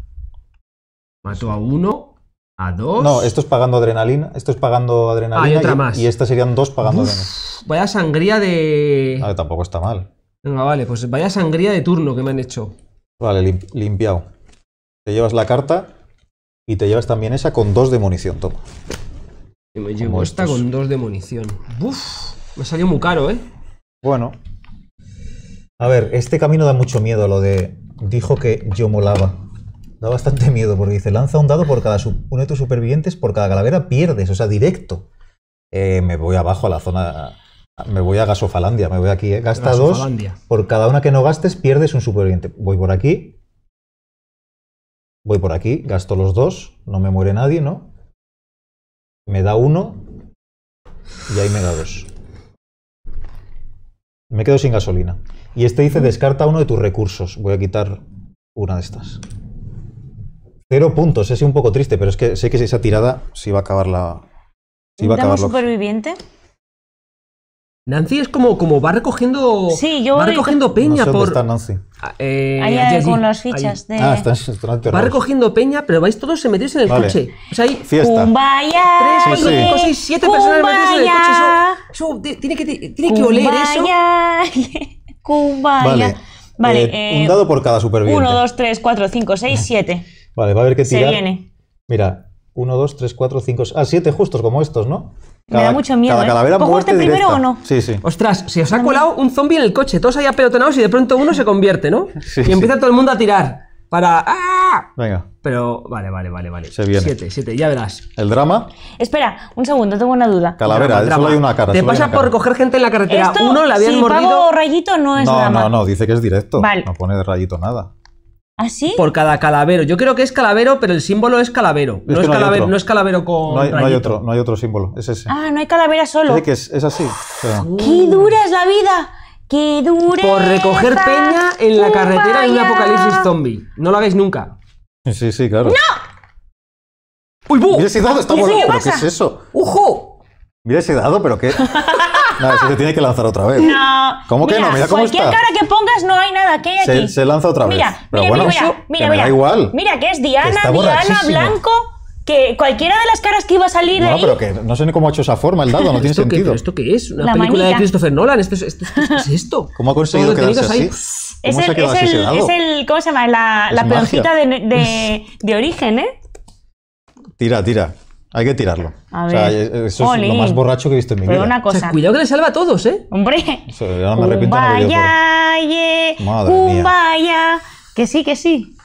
Mato sí. a uno, a dos... No, esto es pagando adrenalina. Esto es pagando adrenalina. Ah, y otra y, más. Y estas serían dos pagando Uf, adrenalina. Vaya sangría de... Vale, tampoco está mal. Venga, vale, pues vaya sangría de turno que me han hecho. Vale, lim, limpiado. Te llevas la carta y te llevas también esa con dos de munición. Toma. Y me llevo esta con dos de munición. Uf, me salió muy caro, ¿eh? Bueno. A ver, este camino da mucho miedo, lo de... Dijo que yo molaba. Da bastante miedo, porque dice, lanza un dado por cada sub, uno de tus supervivientes, por cada calavera pierdes, o sea, directo. Eh, me voy abajo a la zona... Me voy a Gasofalandia, me voy aquí, ¿eh? Gasta dos, por cada una que no gastes pierdes un superviviente. Voy por aquí. Voy por aquí, gasto los dos, no me muere nadie, ¿no? Me da uno y ahí me da dos. Me quedo sin gasolina. Y este dice, descarta uno de tus recursos. Voy a quitar una de estas. Cero puntos, es un poco triste, pero es que sé que esa tirada sí va a acabar la... Sí va a acabar superviviente? Nancy es como, como va recogiendo, sí, yo va recogiendo peña no sé por... Está Nancy. Eh, ahí allí, con las fichas ahí. de... Ah, está, está, está va recogiendo peña, pero vais todos, se metéis en el vale. coche. O sea, hay Fiesta. tres, sí, cinco, sí. seis, siete personas metidas en el coche. Eso, eso tiene que, tiene que oler eso. Cumbaya. Vale, vale eh, eh, un dado por cada superviviente. uno, dos, tres, cuatro, cinco, seis, siete. Vale, va a haber que tirar. Se viene. Mira, uno, dos, tres, cuatro, cinco... Ah, siete justos como estos, ¿no? Cada, me da mucho miedo, cada calavera ¿eh? ¿Cojo este primero directa. o no? Sí, sí. Ostras, se os ha colado un zombie en el coche, todos ahí apelotonados y de pronto uno se convierte, ¿no? Sí, y empieza sí. todo el mundo a tirar para... ¡Ah! Venga. Pero, vale, vale, vale, vale. Se viene. Siete, siete, ya verás. ¿El drama? Espera, un segundo, tengo una duda. Calavera, solo hay una cara. Te pasa por recoger gente en la carretera. Esto, uno, la habían si mordido... pago rayito no es no, drama. No, no, no, dice que es directo. Vale. No pone de rayito nada. ¿Ah, sí? Por cada calavero. Yo creo que es calavero, pero el símbolo es calavero. Es no, es no, calavero no es calavero con. No hay, no hay otro, no hay otro símbolo. Es ese. Ah, no hay calavera solo. Que es, es así. Pero... Uh. ¡Qué dura es la vida! ¡Qué dura! Por recoger peña en la carretera en un apocalipsis zombie. No lo hagáis nunca. Sí, sí, claro. ¡No! ¡Uy, bu! Mira ese dado, está volando. ¿Pero qué es eso? ¡Ujo! Mira ese dado, pero qué. No, eso se tiene que lanzar otra vez. No. ¿Cómo que mira, no? Mira cómo está. Cualquier cara que pongas no hay nada que hay aquí. Se, se lanza otra vez. Mira, Pero mira, bueno, mira, eso, mira, mira. Da igual. Mira que es Diana, que Diana, Blanco, que cualquiera de las caras que iba a salir no, de ahí. No, pero que no sé ni cómo ha hecho esa forma el dado, no tiene sentido. Qué, ¿pero esto qué es? ¿Una la película manita. de Christopher Nolan? ¿Esto, esto, esto, esto, esto es esto? ¿Cómo ha conseguido que quedarse así? ¿Cómo es el, se es, el, es el, ¿cómo se llama? La, la peoncita de, de, de origen, ¿eh? Tira, tira. Hay que tirarlo. A o sea, ver. Eso es Olé. lo más borracho que he visto en mi Pero vida. Una cosa. O sea, cuidado que le salva a todos, ¿eh? Hombre. Eso, ya me arrepiento de haber ido por... Madre mía. Vaya. Que sí, que sí.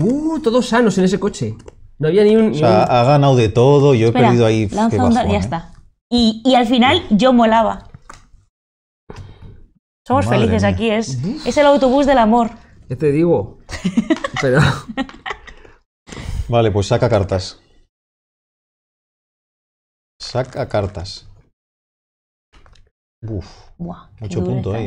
Uh, todos sanos en ese coche. No había ni un. O sea, ni un... ha ganado de todo. Yo Espera, he perdido ahí. Lanza bajón, onda, ya eh. está. Y, y al final yo molaba. Somos Madre felices mía. aquí. Es, uh-huh. es el autobús del amor. ¿Qué te digo? Pero. Vale, pues saca cartas. Saca cartas. Uf, Buah, mucho punto ahí.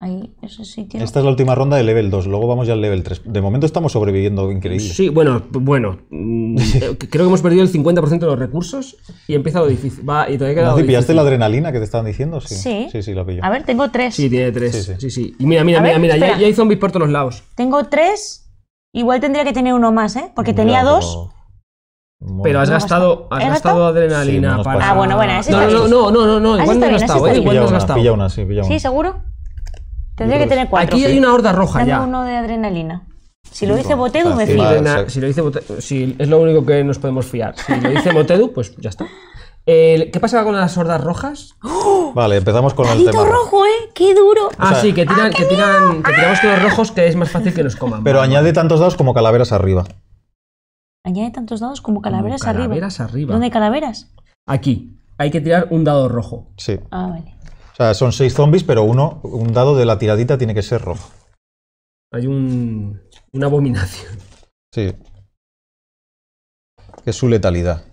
ahí. ahí ese sitio. Esta es la última ronda del level dos, luego vamos ya al level tres. De momento estamos sobreviviendo increíble. Sí, bueno, bueno. Creo que hemos perdido el cincuenta por ciento de los recursos y empieza lo difícil. Va, y todavía queda no, ¿te pillaste difícil. la adrenalina que te estaban diciendo? Sí, sí, sí, sí la pillo. A ver, tengo tres. Sí, tiene tres. Sí, sí. sí, sí. Y mira, mira, A mira, ver, mira, ya, ya hay zombies por todos los lados. Tengo tres, igual tendría que tener uno más, ¿eh? Porque tenía claro. dos. Bueno, pero has gastado, has gastado adrenalina sí, para... Ah, bueno, bueno, ese está No, no, no, no, no, igual no has gastado, ¿eh? Igual no has gastado. Pilla una, sí, pilla una. ¿Sí, seguro? Tendría que tener cuatro. Aquí hay una horda roja ya. Tengo uno de adrenalina. Si lo dice Botedu, me fío. Si lo dice Botedu, si es lo único que nos podemos fiar. Si lo dice Botedu, pues ya está. Eh, ¿Qué pasaba con las hordas rojas? ¡Oh! Vale, empezamos con el tema rojo, ¿eh? ¡Qué duro! Ah, o sea, sí, que, tiran, ah, que, tiran, que tiramos con los rojos, que es más fácil que nos coman. Pero añade tantos dados como calaveras arriba. Añade tantos dados como calaveras, como calaveras arriba. arriba. ¿Dónde hay calaveras? Aquí. Hay que tirar un dado rojo. Sí. Ah, vale. O sea, son seis zombies, pero uno, un dado de la tiradita tiene que ser rojo. Hay un... una abominación. Sí. Que es su letalidad.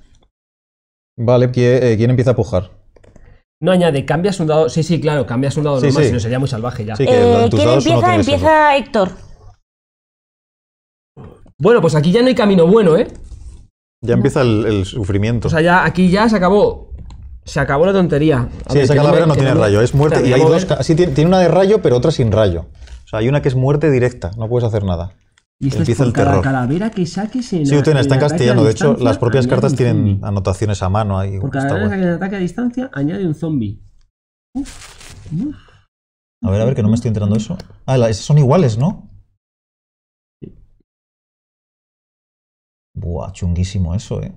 Vale, ¿quién, eh, ¿quién empieza a pujar? No añade, cambias un dado... Sí, sí, claro, cambias un dado sí, normal, sí. si no sería muy salvaje ya. Sí, que eh, ¿Quién empieza? Empieza Héctor. Bueno, pues aquí ya no hay camino bueno, ¿eh? Ya empieza el, el sufrimiento. O sea, ya aquí ya se acabó. Se acabó la tontería. A sí, ver, esa calavera no tiene rayo, es muerte. O sea, y hay dos. Sí, tiene, tiene una de rayo, pero otra sin rayo. O sea, hay una que es muerte directa, no puedes hacer nada. Y esto empieza es por el terror. Cada calavera que saques en. Sí, usted está en castellano. De hecho, las propias cartas tienen anotaciones a mano ahí. Por cada calavera que ataque a distancia, añade un zombie. Uf, uf. A ver, a ver, que no me estoy enterando de eso. Ah, la, esas son iguales, ¿no? Buah, chunguísimo eso, ¿eh?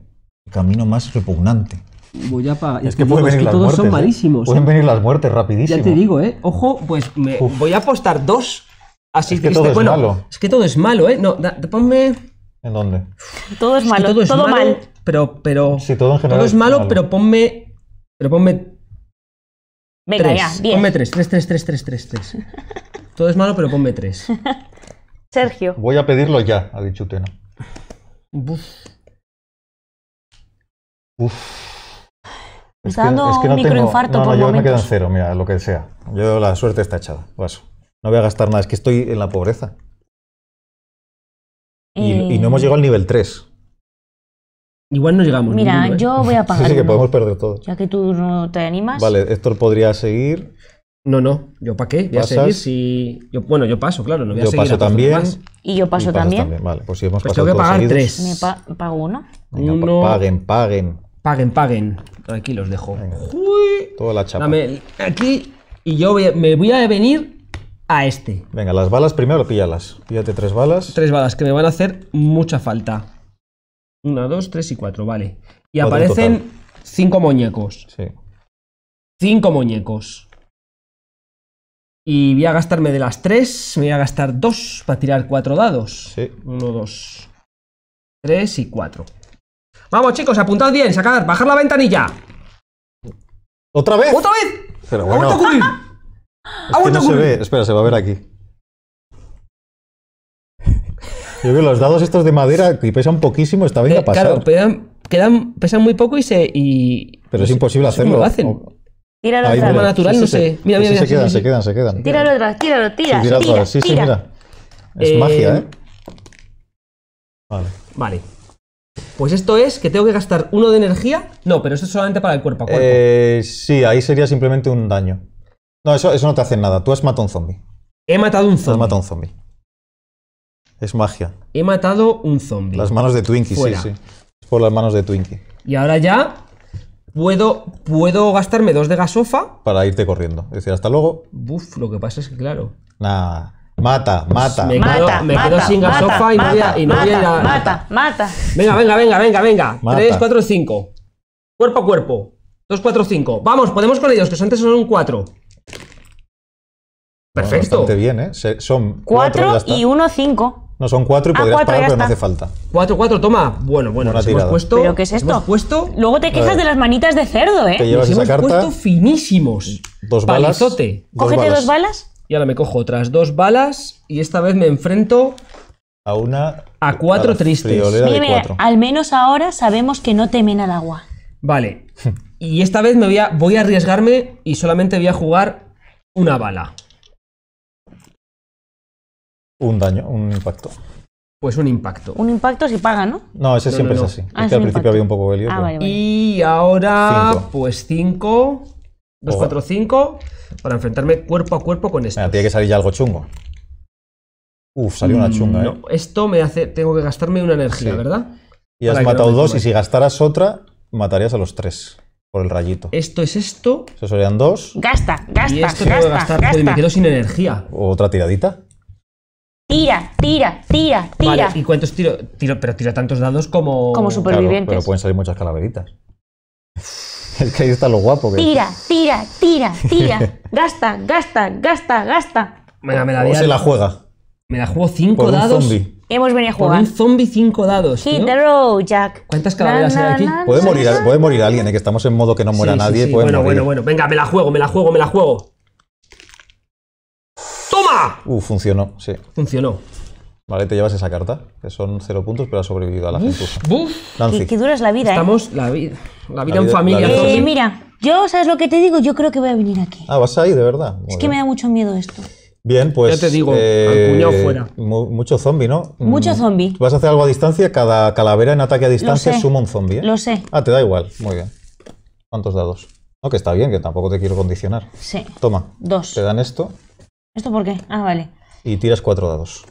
El camino más repugnante. Voy a pa... Es que, pueden venir es que las todos muertes, son malísimos. ¿eh? Pueden venir las muertes rapidísimo. Ya te digo, ¿eh? Ojo, pues me... voy a apostar dos. Así es que triste. todo es bueno, malo. Es que todo es malo, ¿eh? No, da, ponme... ¿En dónde? Todo es, es malo, todo, es todo malo, mal. Pero, pero... Sí, todo en general Todo es malo, malo. pero ponme... Pero ponme... Venga, tres. ya, diez. Ponme tres, tres, tres, tres, tres, tres, tres. Todo es malo, pero ponme tres. Sergio. Voy a pedirlo ya, ha dicho Utena. Uf. Uf. Me está dando es que, es que no un microinfarto no, por no, yo momentos. me quedo en cero, mira, lo que sea. Yo la suerte está echada, paso. No voy a gastar nada, es que estoy en la pobreza. Y, eh... y no hemos llegado al nivel tres. Igual no llegamos. Mira, ninguno, ¿eh? Yo voy a pagar. Sí, sí, que podemos perder todo. Ya que tú no te animas. Vale, Héctor podría seguir. No, no, ¿yo para qué? Voy ¿Pasas? a seguir si... Yo, bueno, yo paso, claro, no voy yo a seguir. Yo paso también. Y yo paso y también. también. Vale, pues si hemos pues pasado tengo que pagar tres. Me pa pago uno. Venga, uno. Paguen, paguen. Paguen, paguen. Aquí los dejo. Venga. Uy. Toda la chapa. Dame aquí y yo voy a, me voy a venir a este. Venga, las balas primero, píllalas. Píllate tres balas. Tres balas que me van a hacer mucha falta. Una, dos, tres y cuatro, vale. Y cuatro aparecen total. Cinco muñecos. Sí. Cinco muñecos. Y voy a gastarme de las tres, me voy a gastar dos para tirar cuatro dados. Sí. Uno, dos, tres y cuatro. Vamos, chicos, apuntad bien, sacad, bajar la ventanilla. ¿Otra vez? ¡Otra vez! Pero bueno. ¡Ha vuelto a ocurrir! ¡Ha vuelto a ocurrir! Se ve. Espera, se va a ver aquí. Yo creo que los dados estos de madera que pesan poquísimo, está bien eh, a pasar. Claro, pesan, quedan, pesan muy poco y se... Y, Pero no es imposible hacerlo. ¿Cómo lo hacen? O... Tíralo atrás. De forma natural, sí, no sí, sé. Mira, mira, sí, mira. Se, sí, quedan, sí, se quedan, se quedan, se quedan. Tíralo atrás, tíralo, tira, sí, tira, tira, sí, tira. Sí, mira. Es eh... magia, ¿eh? Vale. Vale. Pues esto es que tengo que gastar uno de energía. No, pero esto es solamente para el cuerpo a cuerpo. Eh, sí, ahí sería simplemente un daño. No, eso, eso no te hace nada. Tú has matado un zombie. He matado un zombie. Has matado un zombie. Es magia. He matado un zombie. Las manos de Twinkie, Fuera. sí, sí. Es por las manos de Twinkie. Y ahora ya... Puedo, puedo gastarme dos de gasofa. Para irte corriendo. Es decir, hasta luego. Buf, lo que pasa es que, claro. Nah. Mata, mata. Me mata, quedo, mata, me quedo mata, sin gasofa mata, y no voy a, y no mata, voy a ir a... Mata, mata. Venga, venga, venga, venga, venga. tres, cuatro, cinco. Cuerpo a cuerpo. dos, cuatro, cinco. Vamos, podemos con ellos, que antes son cuatro. Perfecto. Bueno, bastante bien, ¿eh? Se, son cuatro y uno, cinco. No, son cuatro y ah, podrías cuatro, parar, pero no hace falta. Cuatro, cuatro, toma. Bueno, bueno, nos hemos puesto... ¿Pero qué es esto? Puesto, Luego te quejas de las manitas de cerdo, ¿eh? Te llevas nos esa hemos carta, puesto finísimos. Dos balas. Palizote. Dos Cógete balas. dos balas. Y ahora me cojo otras dos balas y esta vez me enfrento... A una... A cuatro a tristes. Mira, mira, al menos ahora sabemos que no temen al agua. Vale. Y esta vez me voy a, voy a arriesgarme y solamente voy a jugar una bala. Un daño, un impacto. Pues un impacto. Un impacto si paga, ¿no? No, ese no, siempre no, no. es así. Ah, es que al principio impacto. había un poco de lío. Ah, vale, vale. Y ahora, cinco. pues cinco, dos, cuatro, cinco, para enfrentarme cuerpo a cuerpo con esto. Tiene que salir ya algo chungo. Uf, salió mm, una chunga, ¿eh? No, esto me hace, tengo que gastarme una energía, sí. ¿verdad? Y has para matado no dos mal. y si gastaras otra, matarías a los tres. Por el rayito. Esto es esto. Eso serían dos. Gasta, gasta, y esto gasta, gastar, gasta. Joder, me quedo sin energía. ¿Otra tiradita? Tira, tira, tira, tira. Vale, ¿y cuántos tiro? tiro? Pero tira tantos dados como... Como supervivientes. Claro, pero pueden salir muchas calaveritas. Es que ahí está lo guapo. Que... Tira, tira, tira, tira. Gasta, gasta, gasta, gasta. Venga, me la voy a... se la juega? Me la juego cinco dados. Zombi. Hemos venido a jugar. Por un zombie cinco dados. Hit the road, Jack. ¿Cuántas calaveras hay aquí? Puede morir, puede morir alguien, eh, que estamos en modo que no muera sí, nadie. Sí, sí. Bueno, morir. bueno, bueno. Venga, me la juego, me la juego, me la juego. Uh, funcionó, sí. Funcionó. Vale, te llevas esa carta, que son cero puntos, pero ha sobrevivido a la gentuza. Que, que dura es la vida, Estamos, ¿eh? Estamos, la, vid la vida la vida en familia. Vida, eh, mira, yo, ¿sabes lo que te digo? Yo creo que voy a venir aquí. Ah, ¿vas ahí, de verdad? Muy es bien. que me da mucho miedo esto. Bien, pues... Ya te digo, eh, al puñado fuera. Mu mucho zombie, ¿no? Mucho zombie. Vas a hacer algo a distancia, cada calavera en ataque a distancia suma un zombie, ¿eh? Lo sé. Ah, te da igual, muy bien. ¿Cuántos dados? No, que está bien, que tampoco te quiero condicionar. Sí. Toma. Dos. Te dan esto. ¿Esto por qué? Ah, vale. Y tiras cuatro dados.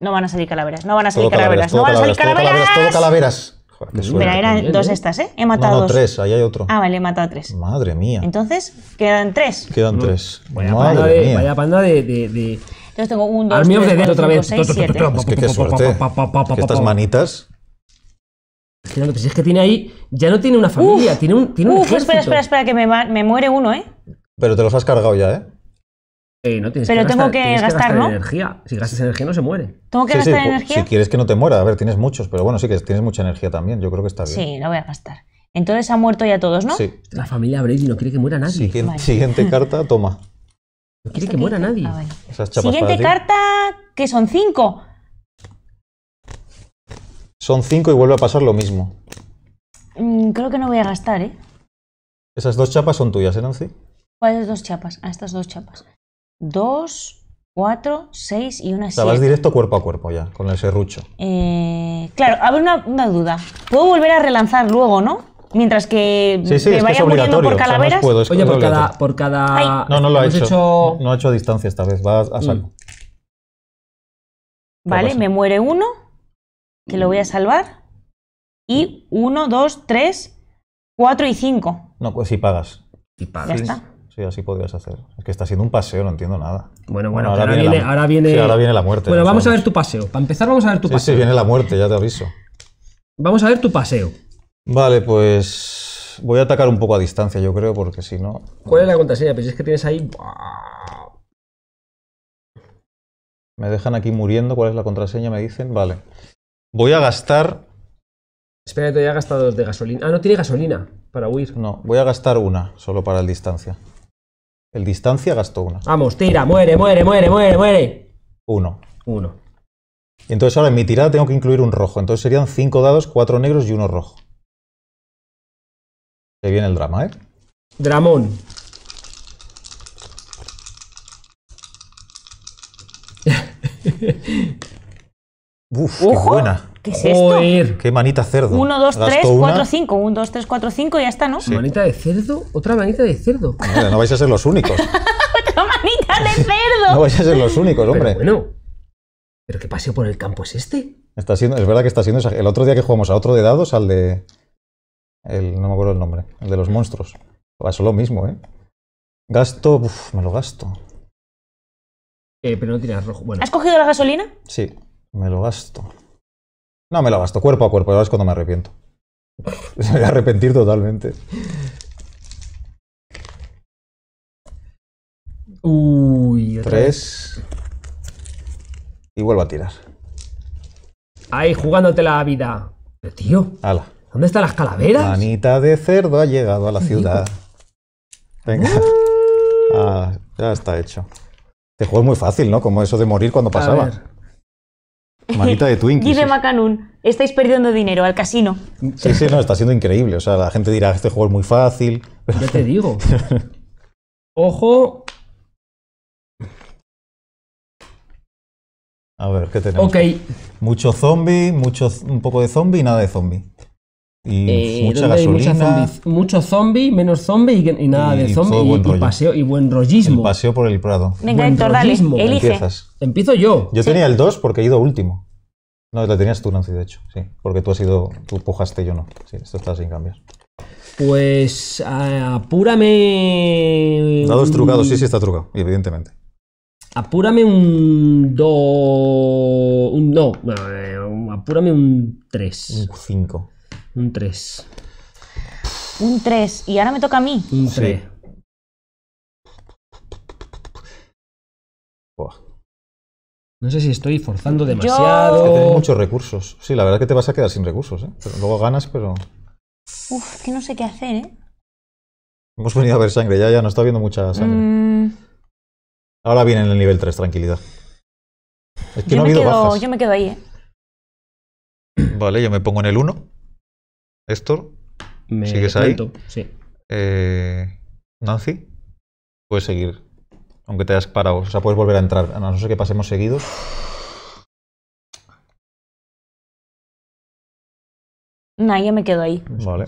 No van a salir calaveras, no van a salir calaveras, calaveras, no van a salir calaveras. Todo calaveras, todo calaveras. Joder, Mira, eran bien, dos ¿eh? estas, ¿eh? He matado no, no, dos. tres, ahí hay otro. Ah, vale, he matado tres. Madre mía. Entonces, quedan tres. Quedan tres. Vaya Madre panda de, mía. Vaya panda de... de, de... Entonces tengo un, dos, tres, cuatro, otra vez. cinco, seis, siete. Es que qué suerte. Es que estas manitas... Pues es que tiene ahí... Ya no tiene una familia, uf, tiene un, tiene un uf, ejército. Espera, espera, espera, que me, va, me muere uno, ¿eh? Pero te los has cargado ya, ¿eh? eh no, tienes Pero que tengo gastar, que, tienes gastar, que gastar, ¿no? energía. Si gastas energía no se muere. ¿Tengo que sí, gastar sí, energía? Si quieres que no te muera. A ver, tienes muchos, pero bueno, sí que tienes mucha energía también. Yo creo que está bien. Sí, lo voy a gastar. Entonces han muerto ya todos, ¿no? Sí. La familia Brady no quiere que muera nadie. Siguiente, vale. siguiente carta, toma. No quiere que muera que... nadie. Ah, vale. Esas chapas siguiente carta, que son cinco. Son cinco y vuelve a pasar lo mismo. Mm, creo que no voy a gastar, ¿eh? Esas dos chapas son tuyas, ¿eh, Nancy? ¿Cuáles dos chapas? Ah, estas dos chapas. Dos, cuatro, seis y una siete. O sea, vas directo cuerpo a cuerpo ya, con el serrucho. Eh, claro, a ver, una, una duda. Puedo volver a relanzar luego, ¿no? Mientras que sí, sí, te vaya muriendo por calaveras. O sea, no puedo, oye, por cada, por cada... No, no lo ha hecho. hecho... No, no ha hecho a distancia esta vez, va a saco. Mm. Vale, me muere uno, que lo voy a salvar. Y uno, dos, tres, cuatro y cinco. No, pues si pagas. Si pagas. Ya está. Sí, así podrías hacer. Es que está siendo un paseo, no entiendo nada. Bueno, bueno, bueno ahora, ahora, viene viene, la, ahora, viene... Sí, ahora viene la muerte. Bueno, vamos sabemos. a ver tu paseo. Para empezar vamos a ver tu sí, paseo. Sí, viene la muerte, ya te aviso. Vamos a ver tu paseo. Vale, pues voy a atacar un poco a distancia, yo creo, porque si no... ¿Cuál es la contraseña? Pues es que tienes ahí... Me dejan aquí muriendo, ¿cuál es la contraseña? Me dicen, vale. Voy a gastar... Espera, te he gastado dos de gasolina. Ah, no tiene gasolina para huir. No, voy a gastar una, solo para el distancia. El distancia gastó una. Vamos, tira, muere, muere, muere, muere, muere. Uno. Uno. Y entonces ahora en mi tirada tengo que incluir un rojo. Entonces serían cinco dados, cuatro negros y uno rojo. Que viene el drama, ¿eh? Dramón. Uf, Ojo, qué buena. ¿Qué es esto? Joder. Qué manita cerdo. uno, dos, tres, cuatro, cinco. uno, dos, tres, cuatro, cinco, ya está, ¿no? Sí. ¿Manita de cerdo? Otra manita de cerdo. Mira, no vais a ser los únicos. ¡Otra manita de cerdo! No vais a ser los únicos, hombre. Pero bueno. ¿Pero qué paseo por el campo es este? Está siendo, es verdad que está siendo... El otro día que jugamos a otro de dados, al de... El, no me acuerdo el nombre. El de los monstruos. Pasó lo mismo, ¿eh? Gasto... Uf, me lo gasto. Eh, pero no tiras rojo. Bueno. ¿Has cogido la gasolina? Sí. Me lo gasto. No, me lo gasto cuerpo a cuerpo. Ahora es cuando me arrepiento. Me voy a arrepentir totalmente. Uy, otra Tres. Vez. Y vuelvo a tirar. Ahí, jugándote la vida. Pero, tío. Ala. ¿Dónde están las calaveras? Manita de cerdo ha llegado a la ciudad. Venga. Ah, ya está hecho. Este juego es muy fácil, ¿no? Como eso de morir cuando pasaba. Manita de Twinkies. Dice Macanun, estáis perdiendo dinero al casino. Sí, sí, no, está siendo increíble. O sea, la gente dirá, este juego es muy fácil. Ya te digo. Ojo. A ver, ¿qué tenemos? Ok. Mucho zombie, mucho, un poco de zombie y nada de zombie. Y eh, mucha gasolina. Zombi, mucho zombie, menos zombie y, y nada y, de zombie. Y, y paseo y buen rollismo. El paseo por el Prado. Venga, Héctor, dale. Elige. Empiezas. Empiezo yo. Yo sí. tenía el dos porque he ido último. No, la tenías tú, Nancy, de hecho. Sí, porque tú has ido, tú pujaste y yo no. Sí, esto está sin cambiar. Pues apúrame... Dados trucados, sí, sí está trucado, evidentemente. Apúrame un dos... Un, no, apúrame un tres. Un cinco. Un tres. Un tres. Y ahora me toca a mí. Un tres. Sí. No sé si estoy forzando demasiado. Yo... Es que tienes muchos recursos. Sí, la verdad es que te vas a quedar sin recursos, ¿eh? Pero luego ganas, pero... Uf, es que no sé qué hacer, ¿eh? Hemos venido a ver sangre. Ya, ya, no está viendo mucha sangre. Mm... Ahora viene en el nivel tres, tranquilidad. Es que yo no ha habido quedo, bajas. Yo me quedo ahí, ¿eh? Vale, yo me pongo en el uno. Héctor, me ¿sigues cuento, ahí? Sí. Eh, Nancy, puedes seguir, aunque te hayas parado. O sea, puedes volver a entrar, a no ser que pasemos seguidos. Nah, ya me quedo ahí. Vale.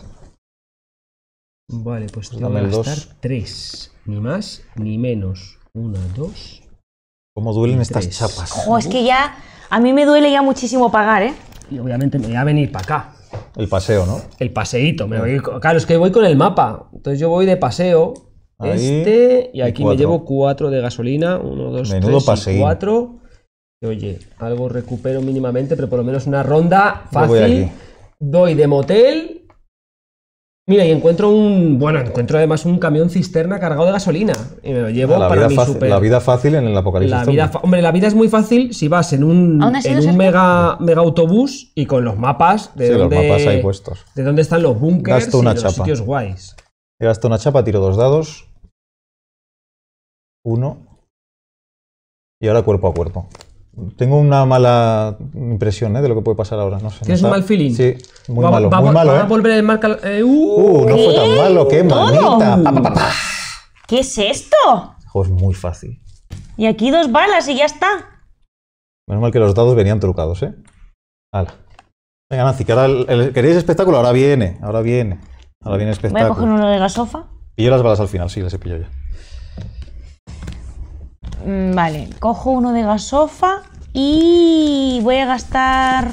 Vale, pues tengo que gastar tres. Ni más, ni menos. Una, dos. ¿Cómo duelen estas tres. chapas? Ojo, es que ya... A mí me duele ya muchísimo pagar, ¿eh? Y obviamente me voy a venir para acá. El paseo, ¿no? El paseíto. Me voy, claro, es que voy con el mapa. Entonces yo voy de paseo. Ahí, este. Y aquí y me llevo cuatro de gasolina. Uno, dos, Menudo tres paseín. y cuatro. Y, oye, algo recupero mínimamente, pero por lo menos una ronda fácil. Doy de motel. Mira, y encuentro un... Bueno, encuentro además un camión cisterna cargado de gasolina. Y me lo llevo la para mi fácil, super... La vida fácil en el apocalipsis. La vida fa... Hombre, la vida es muy fácil si vas en un, en un mega, mega autobús y con los mapas de, sí, dónde, los mapas ahí puestos. de dónde están los búnkers y los chapa. sitios guays. Gasto una chapa, tiro dos dados. Uno. Y ahora cuerpo a cuerpo. Tengo una mala impresión, ¿eh? De lo que puede pasar ahora. No sé, ¿Tienes no un mal feeling? Sí, muy va, malo. Va, muy malo va, ¿eh? va a volver el marca. Eh, uh, uh, no fue tan malo, qué manita. Pa, pa, pa, pa. ¿Qué es esto? Joder, es muy fácil. Y aquí dos balas y ya está. Menos mal que los dados venían trucados, ¿eh? Hala. Venga, Nancy, que ahora el, el, queréis espectáculo, ahora viene, ahora viene. Ahora viene espectáculo. Voy a coger uno de la sofa. Pillo las balas al final, sí, las he pillado ya. Vale, cojo uno de gasofa y voy a gastar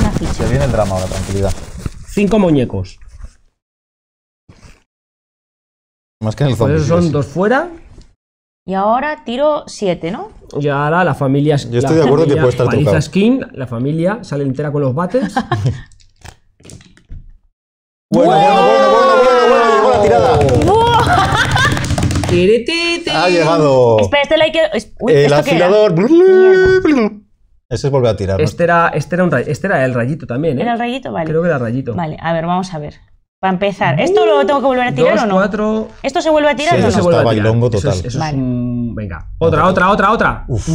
una ficha. Se viene el drama ahora, tranquilidad. Cinco muñecos. Más que en el zombie. Pues son dos fuera. Y ahora tiro siete, ¿no? Y ahora la familia... Yo estoy de acuerdo que puede estar trucado. Skin, la familia sale entera con los bates. Bueno, bueno, bueno, bueno, bueno, llegó la tirada. Ha llegado. Espera, este like. Uy, el afilador. Ese es volver a tirar. Este era, este, era un, este era el rayito también, ¿eh? Era el rayito, vale. Creo que era el rayito. Vale, a ver, vamos a ver. Para empezar, ¿esto lo tengo que volver a tirar dos, o no? Cuatro... ¿Esto se vuelve a tirar sí, o no? Eso se vuelve a tirar. Total. Eso es, eso vale. Es un... Venga. Otra, otra, otra, otra. Uf.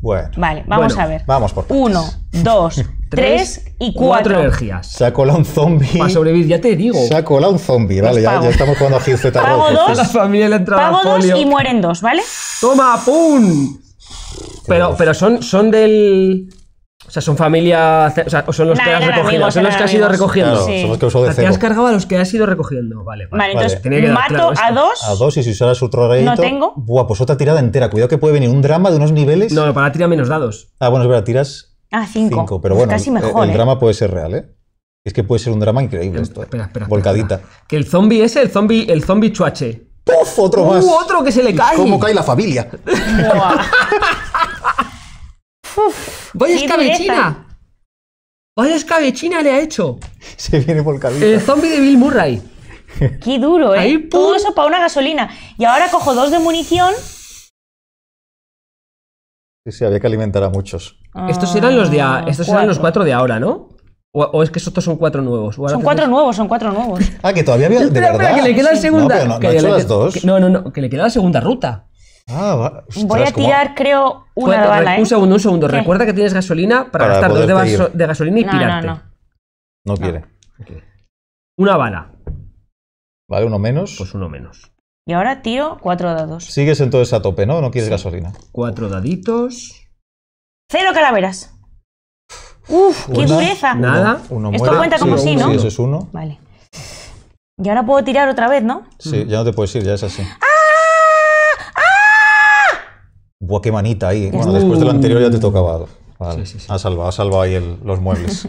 Bueno. Vale, vamos bueno. a ver. Vamos por partes. Uno, dos, tres y cuatro. Cuatro energías. Se ha colado un zombie. Para sobrevivir, ya te digo. Se ha colado un zombie, vale. Ya, ya estamos jugando a Hit Z Road. Pago dos, la familia le entra pago dos y mueren dos, ¿vale? Toma, pum. Pero, pero son, son del... O sea, son familia... O sea, son los nah, que has recogido. Amigos, son los que has ido recogiendo. Claro, sí. Son los que usó de cero. Te has cargado a los que has ido recogiendo. Vale, vale. Vale, entonces vale. Mato claro a dos. A dos y si usas otro rayito... No tengo. Buah, pues otra tirada entera. Cuidado que puede venir un drama de unos niveles... No, para tirar menos dados. Ah, bueno, es verdad, tiras... Ah, cinco. Cinco, pero bueno, pues casi mejor, el, el drama puede ser real, ¿eh? Es que puede ser un drama increíble esto. Espera, espera. Volcadita. Espera, espera. Que el zombie ese, el zombie, el zombie chuache. ¡Puf! Otro más. ¡Uh, otro que se le cae! ¿Cómo cae la familia? Uf, ¡Vaya escabechina! ¡Vaya escabechina le ha hecho! Se viene volcadita. El zombie de Bill Murray. ¡Qué duro, eh! Ahí, todo eso para una gasolina. Y ahora cojo dos de munición. Sí, sí, había que alimentar a muchos. Ah, estos eran los de a, estos cuatro. Eran los cuatro de ahora, ¿no? O, o es que estos son cuatro nuevos. Son tenemos... cuatro nuevos, son cuatro nuevos. Ah, que todavía había... Espera, de verdad. Espera, que le queda la segunda... No, pero no, no que he hecho le, las dos. Que, no, no, no, que le queda la segunda ruta. Ah, va. Ostras, voy a tirar, ¿cómo? Creo, una Cuenta, bala, ¿eh? Un segundo, un segundo. ¿Qué? Recuerda que tienes gasolina para, para gastar dos de, gaso de gasolina y no, pirarte. No, no. No quiere. No quiere. Una bala. Vale, uno menos. Pues uno menos. Y ahora tiro cuatro dados. Sigues entonces a tope, ¿no? No quieres sí. gasolina. Cuatro daditos. Cero calaveras. Uf, una, qué dureza. Nada. Uno, uno Esto muere. Cuenta como sí, sí, ¿no? Sí, eso es uno. Vale. Y ahora puedo tirar otra vez, ¿no? Sí, ya no te puedes ir, ya es así. ¡Ah! Buah, qué manita ahí. ¿Eh? Bueno, después del anterior ya te tocaba. Vale. Sí, sí, sí. Ha salvado, ha salvado ahí el, los muebles.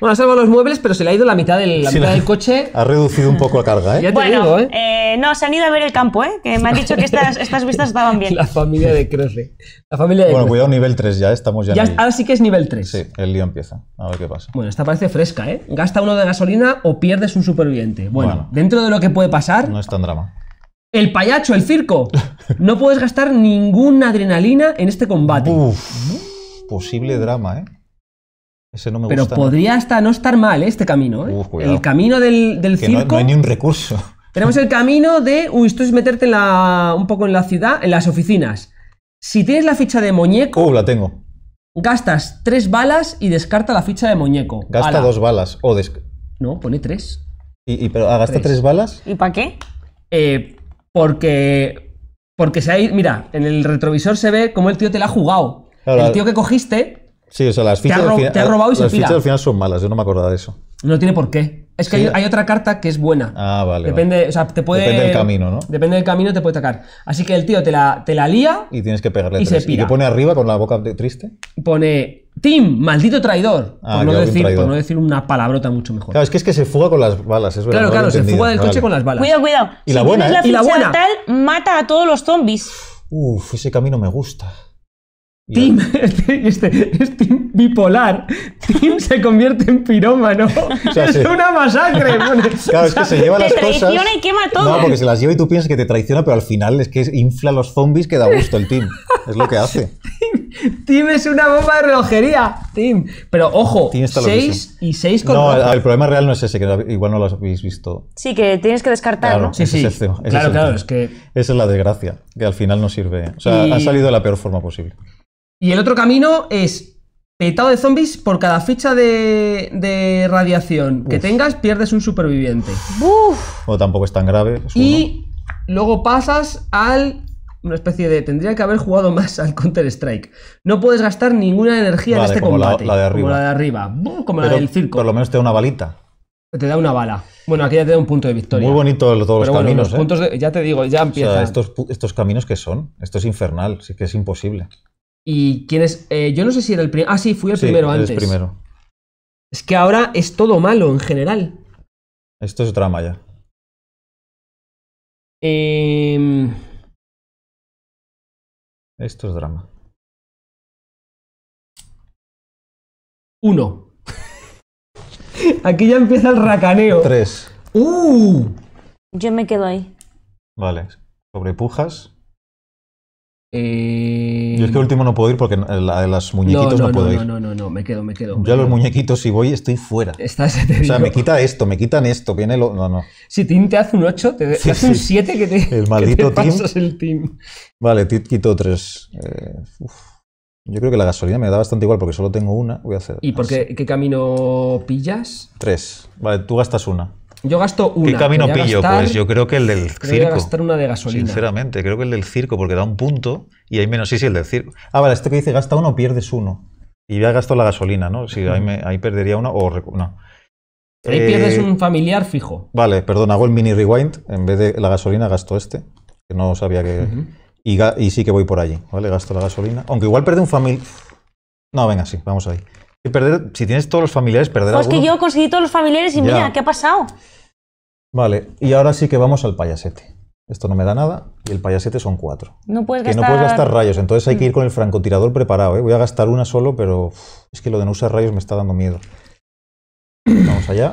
Bueno, ha salvado los muebles, pero se le ha ido la mitad del, la sí, mitad la, del coche. Ha reducido un poco la carga, ¿eh? Ya te bueno, digo, ¿eh? ¿eh? No, se han ido a ver el campo, ¿eh? Que me han dicho que estas, estas vistas estaban bien. La familia de Crossley. La familia de bueno, Crossley. Cuidado, nivel tres ya, estamos ya, ya en ahora sí que es nivel tres. Sí, el lío empieza. A ver qué pasa. Bueno, esta parece fresca, ¿eh? Gasta uno de gasolina o pierdes un superviviente. Bueno, bueno, dentro de lo que puede pasar... No es tan drama. El payacho, el circo. No puedes gastar ninguna adrenalina en este combate. Uf, posible drama, ¿eh? Ese no me gusta. Pero podría hasta no estar mal, ¿eh? Este camino, ¿eh? Uf, el camino del, del que circo. No, no hay ni un recurso. Tenemos el camino de... Uy, esto es meterte en la, un poco en la ciudad, en las oficinas. Si tienes la ficha de muñeco... Uh, la tengo. Gastas tres balas y descarta la ficha de muñeco. Gasta Ala. dos balas o... Des... No, pone tres. ¿Y, y pero gasta tres. tres balas? ¿Y para qué? Eh... Porque, porque se ha ido, mira, en el retrovisor se ve como el tío te la ha jugado. Claro, el tío que cogiste sí, o sea, las fichas te, ha del final, te ha robado y se pira. Las fichas al final son malas, yo no me acordaba de eso. No tiene por qué. Es que sí. hay, hay otra carta que es buena. Ah, vale. Depende, vale. O sea, te puede, depende del camino, ¿no? Depende del camino, te puede atacar. Así que el tío te la, te la lía y tienes que pegarle y tres. Se pira. ¿Y qué pone arriba con la boca triste? Pone... Tim, maldito traidor. Ah, por, no decir, traidor. Por no decir una palabrota mucho mejor. Claro, es que es que se fuga con las balas, es verdad. Claro, no claro, se fuga del coche vale. con las balas. Cuidado, cuidado. Y si la buena, ¿eh? La, y la buena. Tal, mata a todos los zombies. Uf, ese camino me gusta. Y Tim, este, este es Tim bipolar. Tim se convierte en pirómano. O sea, es sí. una masacre. Claro, es que se lleva te las cosas. Te traiciona y quema todo. No, porque se las lleva y tú piensas que te traiciona, pero al final es que infla los zombies que da gusto el Tim. Es lo que hace. Tim es una bomba de relojería. Tim. Pero ojo, seis y seis con No, rojo. El problema real no es ese, que igual no lo habéis visto. Sí, que tienes que descartar. Claro, ¿no? sí, sí. Es claro, es claro. Es que... Esa es la desgracia, que al final no sirve. O sea, y... ha salido de la peor forma posible. Y el otro camino es petado de zombies por cada ficha de, de radiación Uf. que tengas, pierdes un superviviente. Uf. O tampoco es tan grave. Y uno. Luego pasas al una especie de... Tendría que haber jugado más al Counter-Strike. No puedes gastar ninguna energía vale, en este como combate. La, la de arriba. Como la de arriba. Como pero, la del circo. Por lo menos te da una balita. Te da una bala. Bueno, aquí ya te da un punto de victoria. Muy bonito todos pero los bueno, caminos. Los eh. puntos de, ya te digo, ya empieza. O sea, estos, estos caminos que son. Esto es infernal, sí que es imposible. ¿Y quién es? Eh, yo no sé si era el primero. Ah, sí, fui el sí, primero antes. Primero. Es que ahora es todo malo en general. Esto es drama ya. Eh... Esto es drama. Uno. Aquí ya empieza el racaneo. Tres. ¡Uh! Yo me quedo ahí. Vale. Sobrepujas. Eh... Yo es que último no puedo ir porque la de las muñequitos no, no, no puedo no, ir. No, no, no, no, me quedo, me quedo. Yo a los muñequitos si voy estoy fuera. Estás o sea, me quita esto, me quitan esto, viene lo... No, no. Si Tim te hace un ocho, te sí, hace sí. un siete que te... El maldito te Tim. Pasas el Tim. Vale, te quito tres. Eh, yo creo que la gasolina me da bastante igual porque solo tengo una. Voy a hacer... ¿Y por qué, qué camino pillas? Tres. Vale, tú gastas una. Yo gasto una. ¿Qué camino pillo? Gastar, pues yo creo que el del creo circo. Gastar una de gasolina. Sinceramente, creo que el del circo, porque da un punto y hay menos. Sí, sí, el del circo. Ah, vale, esto que dice gasta uno, pierdes uno. Y ya gasto la gasolina, ¿no? Sí, ahí, me, ahí perdería uno o no. Ahí eh, pierdes un familiar fijo. Vale, perdón, hago el mini rewind. En vez de la gasolina gasto este, que no sabía que... Uh-huh. y, y sí que voy por allí, ¿vale? Gasto la gasolina. Aunque igual perde un familiar... No, venga, sí, vamos ahí. Y perder, si tienes todos los familiares, perderás pues alguno. Es que yo conseguí todos los familiares y ya. Mira, ¿qué ha pasado? Vale, y ahora sí que vamos al payasete. Esto no me da nada y el payasete son cuatro. No puedes, que gastar... no puedes gastar rayos, entonces hay que ir con el francotirador preparado, ¿eh? Voy a gastar una solo, pero es que lo de no usar rayos me está dando miedo. Vamos allá.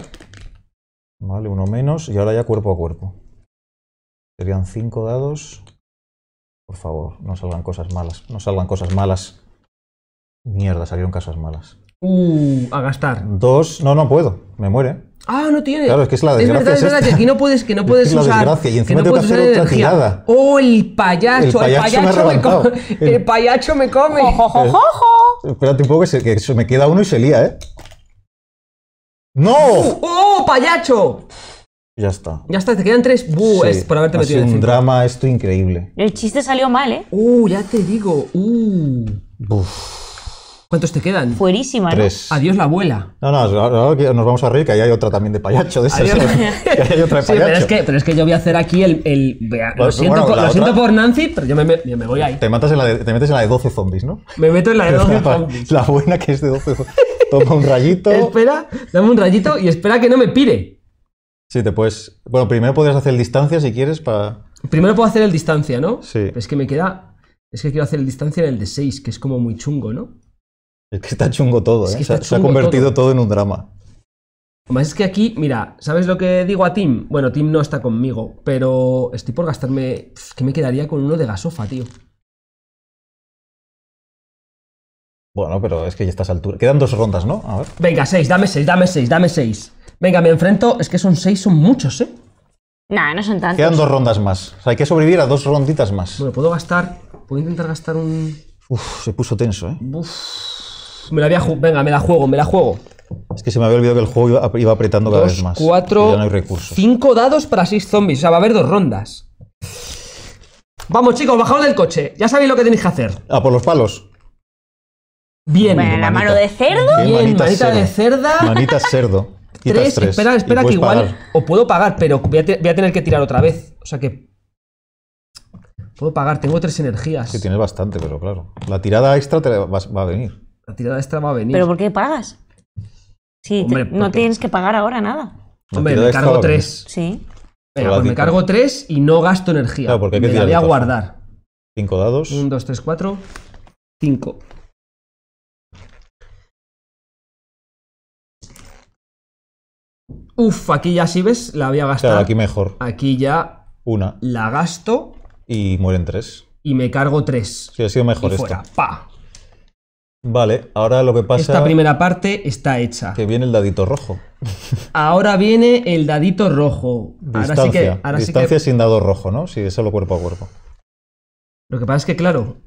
Vale, uno menos y ahora ya cuerpo a cuerpo. Serían cinco dados. Por favor, no salgan cosas malas, no salgan cosas malas. Mierda, salieron cosas malas. Uh, a gastar. Dos, no, no puedo, me muere. Ah, no tiene. Claro, es que es la desgracia. Es verdad, es verdad, esta. Que aquí no puedes, que no puedes es la usar. Desgracia. Y encima que no tengo que hacer otra tirada. ¡Oh, el payacho! El payacho, el payacho me, me come. El... el payacho me come. Jo, jo, jo, jo. Espérate un poco que se, que se me queda uno y se lía, ¿eh? ¡No! Uh, ¡Oh, payacho! Ya está. Ya está, te quedan tres. Buh, sí, es por haberte metido en un drama esto increíble. El chiste salió mal, ¿eh? Uh, ya te digo. Uh. Buf. ¿Cuántos te quedan? Fuerísima, ¿no? Tres. Adiós la abuela. No, no, no, no, nos vamos a reír, que ahí hay otra también de payacho. De esas, que ahí hay otra de payacho. Sí, pero, es que, pero es que yo voy a hacer aquí el... el lo bueno, siento, bueno, por, lo otra... siento por Nancy, pero yo me, me, me voy ahí. Te, matas en la de, te metes en la de doce zombies, ¿no? Me meto en la de doce zombies. La buena que es de doce zombies. Toma un rayito. Espera, dame un rayito y espera que no me pire. Sí, te puedes... Bueno, primero podrías hacer el distancia si quieres para... Primero puedo hacer el distancia, ¿no? Sí. Pero es que me queda... Es que quiero hacer el distancia en el de seis, que es como muy chungo, ¿no? Es que está chungo todo, ¿eh? Es que chungo se ha convertido todo. todo en un drama. Además es que aquí, mira, ¿sabes lo que digo a Tim? Bueno, Tim no está conmigo, pero estoy por gastarme... que me quedaría con uno de gasofa, tío. Bueno, pero es que ya estás a altura. Quedan dos rondas, ¿no? A ver. Venga, seis, dame seis, dame seis, dame seis. Venga, me enfrento... Es que son seis, son muchos, ¿eh? Nah, no son tantos. Quedan dos rondas más. O sea, hay que sobrevivir a dos ronditas más. Bueno, puedo gastar... Puedo intentar gastar un... Uf, se puso tenso, ¿eh? Uf... Me la voy a Venga, me la juego, me la juego. Es que se me había olvidado que el juego iba apretando dos, cada vez más. cuatro, no hay recursos. cinco dados para seis zombies. O sea, va a haber dos rondas. Vamos, chicos, bajaos del coche. Ya sabéis lo que tenéis que hacer. Ah, por los palos. Bien. Bueno, la mano de cerdo. Bien, Bien manita cerdo. de cerda. Manita cerdo. Tres, tres. Espera, espera, que igual pagar. O puedo pagar, pero voy a, voy a tener que tirar otra vez. O sea que... Puedo pagar, tengo tres energías. Sí, tienes bastante, pero claro. La tirada extra te va, va a venir. La tirada extra va a venir. ¿Pero por qué pagas? Sí, Hombre, te, no qué? tienes que pagar ahora nada. Hombre, me cargo tres. Sí. Venga, pues me cargo tres y no gasto energía. Claro, porque hay que me la voy a guardar. Cinco dados. Un, dos, tres, cuatro. Cinco. Uf, aquí ya sí ves, la voy a gastar. Claro, aquí mejor. Aquí ya una. La gasto. Y mueren tres. Y me cargo tres. Sí, ha sido mejor esto. Pa. Vale, ahora lo que pasa... Esta primera parte está hecha. Que viene el dadito rojo. Ahora viene el dadito rojo. Distancia, ahora sí que, ahora distancia sí que... sin dado rojo, ¿no? Sí, es solo cuerpo a cuerpo. Lo que pasa es que, claro,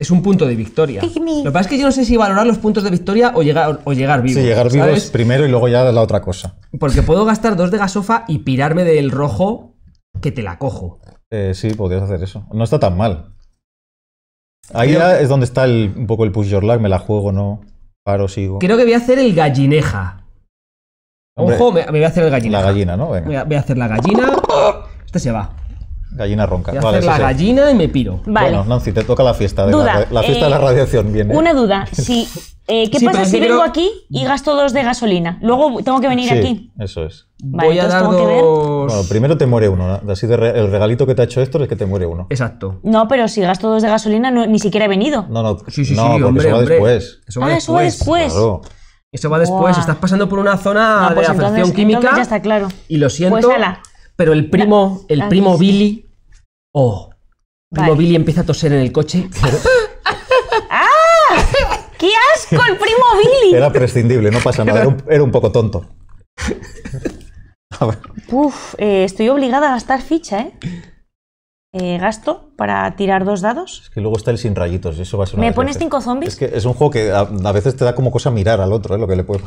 es un punto de victoria. Lo que pasa es que yo no sé si valorar los puntos de victoria o llegar, o llegar vivo. Sí, llegar vivo es primero y luego ya la otra cosa. Porque puedo gastar dos de gasofa y pirarme del rojo que te la cojo. Eh, sí, podrías hacer eso. No está tan mal. Ahí creo... es donde está el, un poco el push your luck, me la juego, no paro, sigo. Creo que voy a hacer el gallineja. Hombre, ojo, me, me voy a hacer el gallineja. La gallina, ¿no? Venga. Voy, a, voy a hacer la gallina. Este se va. Gallina ronca. Voy a vale, hacer la sí, gallina sí. y me piro. Vale. Bueno, Nancy, te toca la fiesta. De duda, la, la fiesta eh, de la radiación viene. Una duda. Si, eh, ¿Qué sí, pasa si vengo creo... aquí y gasto dos de gasolina? Luego tengo que venir sí, aquí. Eso es. Vale, voy a dar dos... Bueno, primero te muere uno. Así de re... el regalito que te ha hecho esto es que te muere uno. Exacto. No, pero si gasto dos de gasolina no, ni siquiera he venido. No, no. Sí, sí, no, sí, porque hombre, eso va hombre. después. Eso va ah, después. eso va después. Claro. Eso va después. Wow. Estás pasando por una zona no, pues de entonces, afección química. Ya está claro. Y lo siento. Pues ala. Pero el primo, el ah, primo sí. Billy, oh, primo vale. Billy empieza a toser en el coche. ¡Ah! ¡Qué asco el primo Billy! Era prescindible, no pasa nada, era un, era un poco tonto. A ver. Uf, eh, estoy obligada a gastar ficha, ¿eh? Eh, gasto para tirar dos dados. Es que luego está el sin rayitos, eso va a ser una ¿Me pones cinco zombies? Es que es un juego que a, a veces te da como cosa mirar al otro, ¿eh? Lo que le puedes...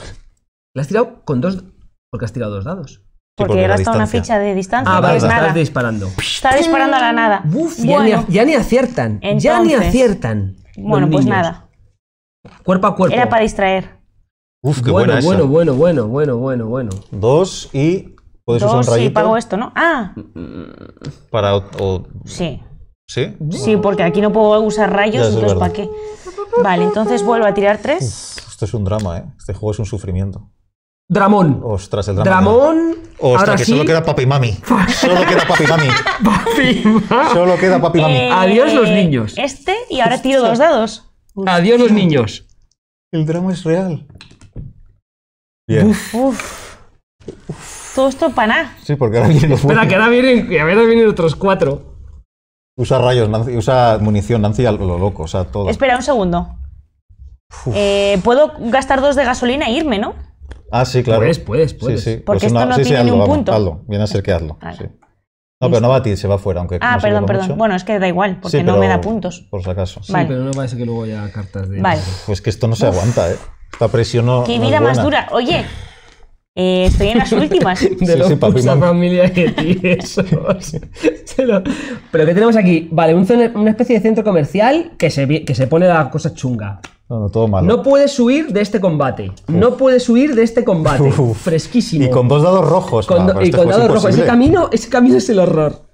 ¿Le has tirado con dos? Porque has tirado dos dados. Porque, porque he gastado una ficha de distancia. Ah, vale, estás disparando. Está disparando a la nada. Uf, bueno, ya, ni, ya ni aciertan. Entonces, ya ni aciertan. Bueno, pues nada. Cuerpo a cuerpo. Era para distraer. Uf, qué bueno, buena bueno, esa. bueno, bueno, bueno, bueno, bueno. Dos y... ¿Puedes Dos, usar un rayito? Sí, pago esto, ¿no? Ah. Para o... o... Sí. ¿Sí? Sí, porque aquí no puedo usar rayos, entonces ¿para qué? Vale, entonces vuelvo a tirar tres. Uf, esto es un drama, ¿eh? Este juego es un sufrimiento. Dramón. Ostras, el drama. Dramón. Ostras, ahora que sí. solo queda papi y mami. Solo queda papi y mami. papi mami. Solo queda papi y mami. Eh, Adiós los niños. Este y ahora tiro Ostras. dos dados. Uf. Adiós los niños. El drama es real. Bien. Uf. Uf. Uf. Todo esto para nada. Sí, porque ahora vienen los Espera, buenos. que ahora vienen, ahora vienen otros cuatro. Usa rayos, Nancy, usa munición, Nancy, a lo loco, o sea, todo. Espera un segundo. Eh, Puedo gastar dos de gasolina e irme, ¿no? Ah, sí, claro. Puedes, puedes, puedes. Sí, sí. Porque pues esto una, no sí, tiene sí, hazlo, un vamos, punto. Hazlo, viene a ser que hazlo. Vale. Sí. No, pero no va a ti, se va afuera, aunque Ah, no perdón, perdón. Mucho. Bueno, es que da igual, porque sí, no me da puntos. Por si acaso. Sí, vale. pero no parece que luego haya cartas de... Vale. Pues que esto no se Uf. aguanta, ¿eh? Esta presión no... ¡Qué vida no es buena. más dura! Oye, eh, estoy en las últimas. de sí, lo sí, papi, familia que tienes. lo... Pero ¿qué tenemos aquí? Vale, un una especie de centro comercial que se, que se pone la cosa chunga. No, no, todo malo. No puedes huir de este combate. Uf. No puedes huir de este combate. Uf. Fresquísimo. Y con dos dados rojos. Con do nah, y este con dados rojos. Ese camino, ese camino es el horror.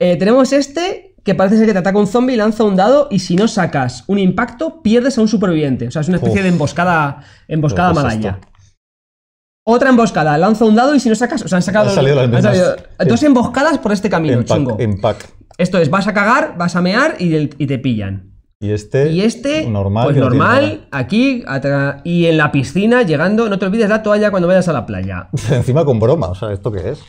Eh, tenemos este, que parece ser que te ataca un zombie, lanza un dado y si no sacas un impacto, pierdes a un superviviente. O sea, es una especie Uf. de emboscada, emboscada malaña. Otra emboscada, lanza un dado y si no sacas... O sea, han sacado... Han salido las han salido dos emboscadas por este camino, chungo. Impact. Esto es, vas a cagar, vas a mear y, el, y te pillan. Y este, y este, normal, pues normal, aquí, atrás, y en la piscina, llegando, no te olvides la toalla cuando vayas a la playa. Encima con broma, o sea, ¿esto qué es?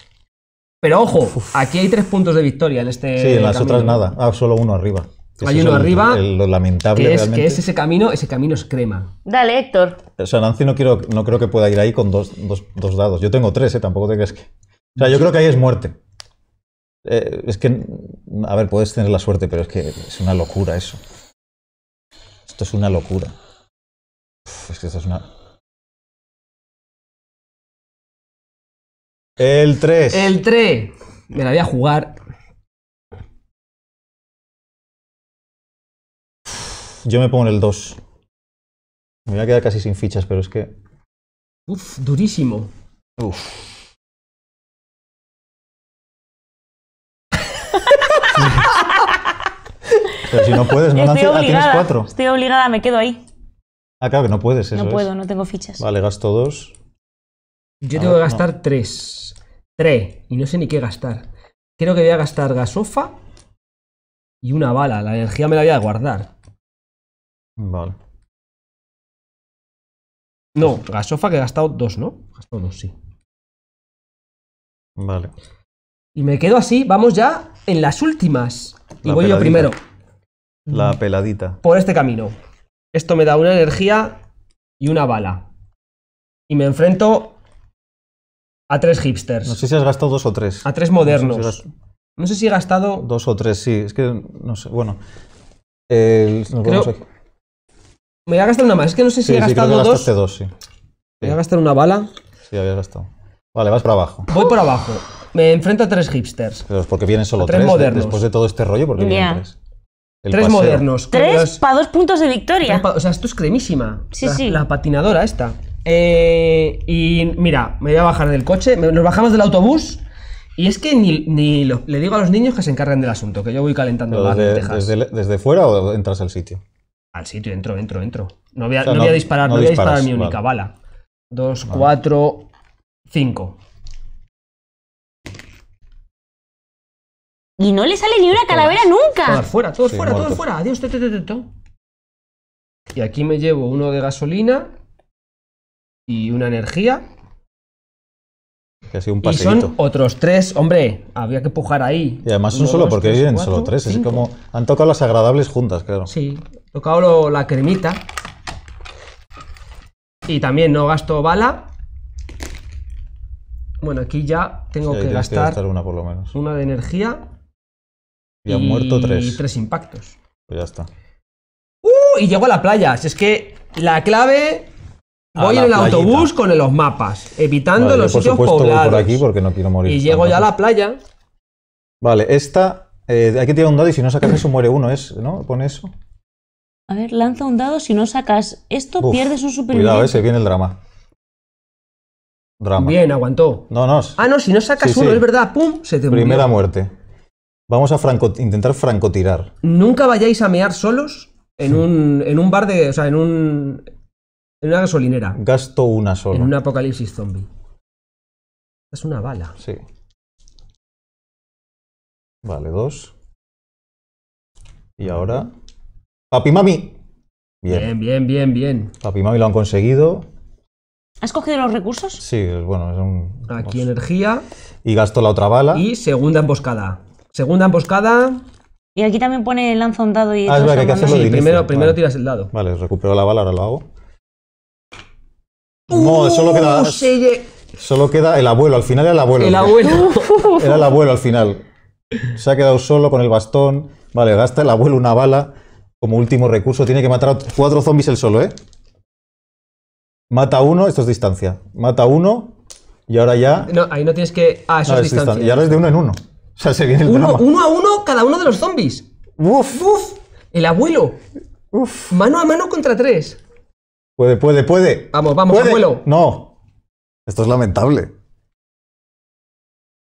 Pero ojo, Uf. aquí hay tres puntos de victoria en este Sí, en las camino. otras nada, ah, solo uno arriba. Hay uno arriba, el, el, lo lamentable que es, realmente. que es ese camino, ese camino es crema. Dale, Héctor. O sea, Nancy no, quiero, no creo que pueda ir ahí con dos, dos, dos dados. Yo tengo tres, ¿eh? Tampoco te crees que... O sea, yo creo que ahí es muerte. Eh, es que, a ver, puedes tener la suerte, pero es que es una locura eso. Esto es una locura. Uf, es que esto es una... El tres. El tres. Me la voy a jugar. Yo me pongo en el dos. Me voy a quedar casi sin fichas, pero es que... Uf, durísimo. Uf. Pero si no puedes, no Estoy obligada, ah, tienes cuatro. Estoy obligada, me quedo ahí. Ah, claro que no puedes, eso No puedo, es. no tengo fichas. Vale, gasto dos. Yo a tengo ver, que gastar no. tres. Tres. Y no sé ni qué gastar. Creo que voy a gastar gasofa y una bala. La energía me la voy a guardar. Vale. No, gasofa que he gastado dos, ¿no? He gastado dos, sí. Vale. Y me quedo así, vamos ya en las últimas. Y la voy peladita. yo primero. La peladita. Por este camino. Esto me da una energía y una bala. Y me enfrento a tres hipsters. No sé si has gastado dos o tres. A tres modernos. No sé si, has... no sé si he gastado... Dos o tres, sí. Es que no sé. Bueno. Eh, nos creo... Me voy a gastar una más. Es que no sé si sí, he gastado sí, dos. dos sí. Me voy a gastar una bala. Sí, habías gastado. Vale, vas para abajo. Voy por abajo. Me enfrento a tres hipsters. Pero es porque vienen solo a tres. tres modernos. Después de todo este rollo, porque yeah. vienen tres. El tres paseo. Modernos. Tres las... para dos puntos de victoria. Pa... O sea, esto es cremísima. Sí, la, sí. La patinadora esta. Eh, y mira, me voy a bajar del coche. Nos bajamos del autobús. Y es que ni, ni lo... le digo a los niños que se encarguen del asunto, que yo voy calentando las lentejas. Desde, ¿Desde fuera o entras al sitio? Al sitio, entro, entro, entro. No voy a, o sea, no voy a disparar, no, no voy a disparar mi vale. única bala. Dos, vale. cuatro, cinco. Y no le sale ni una calavera todas, nunca. Todas fuera, todos sí, fuera, muerto. todos fuera. Adiós. Te, te, te, te, te. Y aquí me llevo uno de gasolina y una energía. Que ha sido un paseíto. Y son otros tres, hombre. Había que pujar ahí. Y además son uno, solo, dos, porque vienen solo tres. Cinco. Es como han tocado las agradables juntas, claro. Sí, he tocado lo, la cremita. Y también no gasto bala. Bueno, aquí ya tengo sí, que gastar, gastar una, por lo menos. una de energía. Y han muerto tres. Y tres impactos. Pues ya está. ¡Uh! Y llego a la playa. Si es que la clave... A voy en el playita. autobús con los mapas, evitando vale, los por sitios supuesto, poblados. Voy por aquí porque no quiero morir. Y llego ya a la playa. Vale, esta... Eh, hay que tirar un dado y si no sacas eso muere uno, ¿es? ¿no? Pone eso. A ver, lanza un dado. Si no sacas esto, Uf, pierdes un superviviente. Cuidado, ese viene el drama. Drama. Bien, aguantó. No, no. Ah, no, si no sacas sí, uno, sí. es verdad, pum, se te murió. Primera muerte. Vamos a franco, intentar francotirar. Nunca vayáis a mear solos en, sí. un, en un bar de... O sea, en, un, en una gasolinera. Gasto una sola. En un apocalipsis zombie. Es una bala. Sí. Vale, dos. Y ahora... ¡Papi, mami! Bien, bien, bien, bien. bien. Papi, mami lo han conseguido. ¿Has cogido los recursos? Sí, bueno, es un... Aquí pues, energía. Y gasto la otra bala. Y segunda emboscada. Segunda emboscada. Y aquí también pone lanza un dado y... Ah, es verdad que hay que hacerlo sí, primero, vale. primero tiras el dado. Vale, recupero la bala, ahora lo hago. Uh, no, solo queda... Se... Solo queda el abuelo, al final era el abuelo. El abuelo. Era el abuelo al final. Se ha quedado solo con el bastón. Vale, gasta el abuelo una bala. Como último recurso, tiene que matar a cuatro zombies el solo, ¿eh? Mata uno, esto es distancia. Mata uno y ahora ya... No, ahí no tienes que... Ah, eso no, es, es distancia. distancia. Y ahora es de uno en uno. O sea, se viene el uno, drama. Uno a uno cada uno de los zombies. Uf. Uf. El abuelo. Uf. Mano a mano contra tres. Puede, puede, puede. Vamos, vamos, ¿Puede? abuelo. No. Esto es lamentable.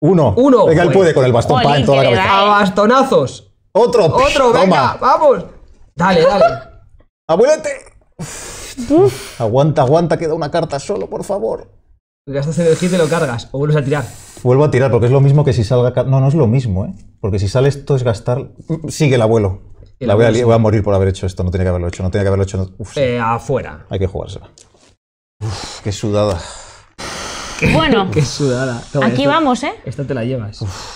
Uno. Uno. Venga, él puede con el bastón. Joder, pa, en toda la cabeza. A bastonazos. Otro. Otro, Toma. venga, vamos. Dale, dale. Abuelete. Uf. Uf. Aguanta, aguanta, queda una carta solo, por favor. Gastas energía y te lo cargas, o vuelves a tirar. Vuelvo a tirar, porque es lo mismo que si salga... No, no es lo mismo, ¿eh? Porque si sale esto es gastar... Sigue el abuelo. El La voy, abuelo a... sí. voy a morir por haber hecho esto, no tenía que haberlo hecho, no tenía que haberlo hecho... No... Uf, sí. eh, afuera. Hay que jugársela. Uf, qué sudada. ¿Qué? Bueno. Qué sudada. Toma, aquí esto, vamos, ¿eh? Esta te la llevas. Uf,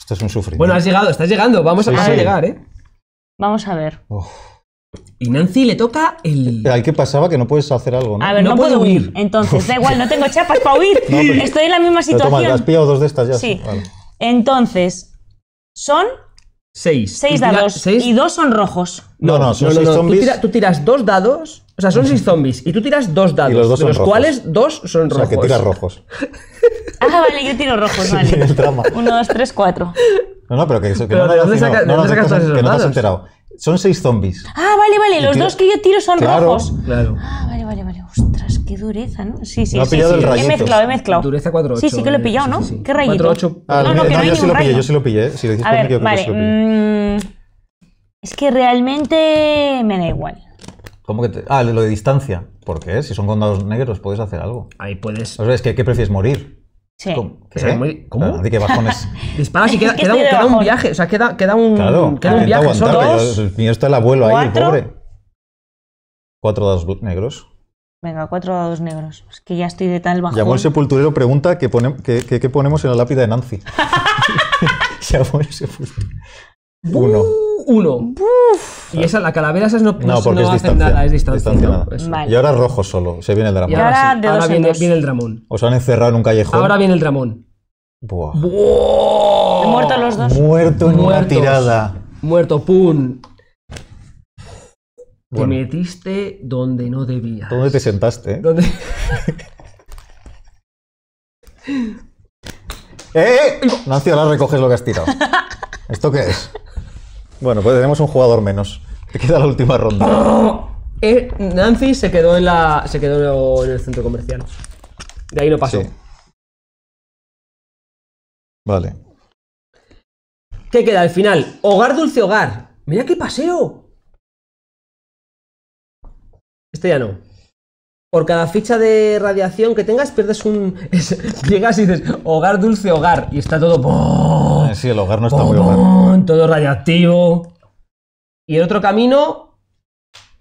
esto es un sufrimiento. Bueno, has llegado, estás llegando, vamos sí, a sí. llegar, ¿eh? Vamos a ver. Uf. Y Nancy le toca el... Al que pasaba que no puedes hacer algo, ¿no? A ver, no, no puedo huir. huir. Entonces, da igual, no tengo chapas para huir. No, pero... Estoy en la misma situación. Toma, ¿te has pillado dos de estas ya? Sí. Vale. Entonces, son... Seis. Seis dados. Seis... Y dos son rojos. No, no, no son no, seis no, no. zombies. Tú, tira, tú tiras dos dados. O sea, son seis zombies. Y tú tiras dos dados. Y los dos de los rojos. cuales dos son rojos. O sea, que tiras rojos. Ah, vale, yo tiro rojos, vale. Sí, el drama. Uno, dos, tres, cuatro. No, no, pero que eso... Que pero no, ¿dónde sacas no, no, saca todos esos Que no te has enterado. Son seis zombies. Ah, vale, vale. Los tiro... dos que yo tiro son claro, rojos. Claro. Ah, vale, vale, vale. Ostras, qué dureza, ¿no? Sí, sí, lo sí. sí. He mezclado, he mezclado. Dureza cuatro ocho. Sí, sí que lo he pillado, ¿no? Sí, sí, sí. ¿Qué rayito? cuatro ocho. Ah, no, no, no, que no, no yo, sí lo pillé, yo sí lo pillé. Si lo dices conmigo, yo vale, creo que sí lo pillé. Mmm, es que realmente me da igual. ¿Cómo que te...? Ah, lo de distancia. ¿Por qué? Si son condados negros, puedes hacer algo. Ahí puedes. O sea, es que ¿qué prefieres morir? Sí. ¿Cómo? ¿Qué? ¿Cómo? Claro, que bajones. Disparas y queda, queda, queda, queda un viaje. O sea, queda, queda un, claro, queda un viaje. Son dos. El mío está el abuelo ahí, el pobre. Cuatro dados negros. Venga, cuatro dados negros. Es que ya estoy de tal bajón. Llamó el sepulturero, pregunta qué pone, qué, qué, qué ponemos en la lápida de Nancy. Llamó el sepulturero. Uno. Uh, uno. Uf. Y esa, la calavera esas no, no, porque no es hacen nada, es distancia. distancia no, vale. Y ahora rojo solo, se viene el dramón. Y ahora ahora, sí. ahora viene, viene el dramón. Os han encerrado en un callejón. Ahora viene el dramón. Buah. Buah. Muertos los dos. Muerto en Muertos. una tirada. Muerto, pum. Bueno. Te metiste donde no debías. ¿Dónde te sentaste? ¿Dónde? ¡Eh! ¡Eh! Nancy, ahora recoges lo que has tirado. ¿Esto qué es? Bueno, pues tenemos un jugador menos. Te queda la última ronda. Eh, Nancy se quedó en la. se quedó en el centro comercial. De ahí no pasó. Sí. Vale. ¿Qué queda al final? Hogar, dulce hogar. ¡Mira qué paseo! Este ya no. Por cada ficha de radiación que tengas, pierdes un... Llegas y dices, hogar, dulce, hogar. Y está todo... ¡Oh! Sí, el hogar no está ¡Oh! muy hogar. Todo radiactivo. Y el otro camino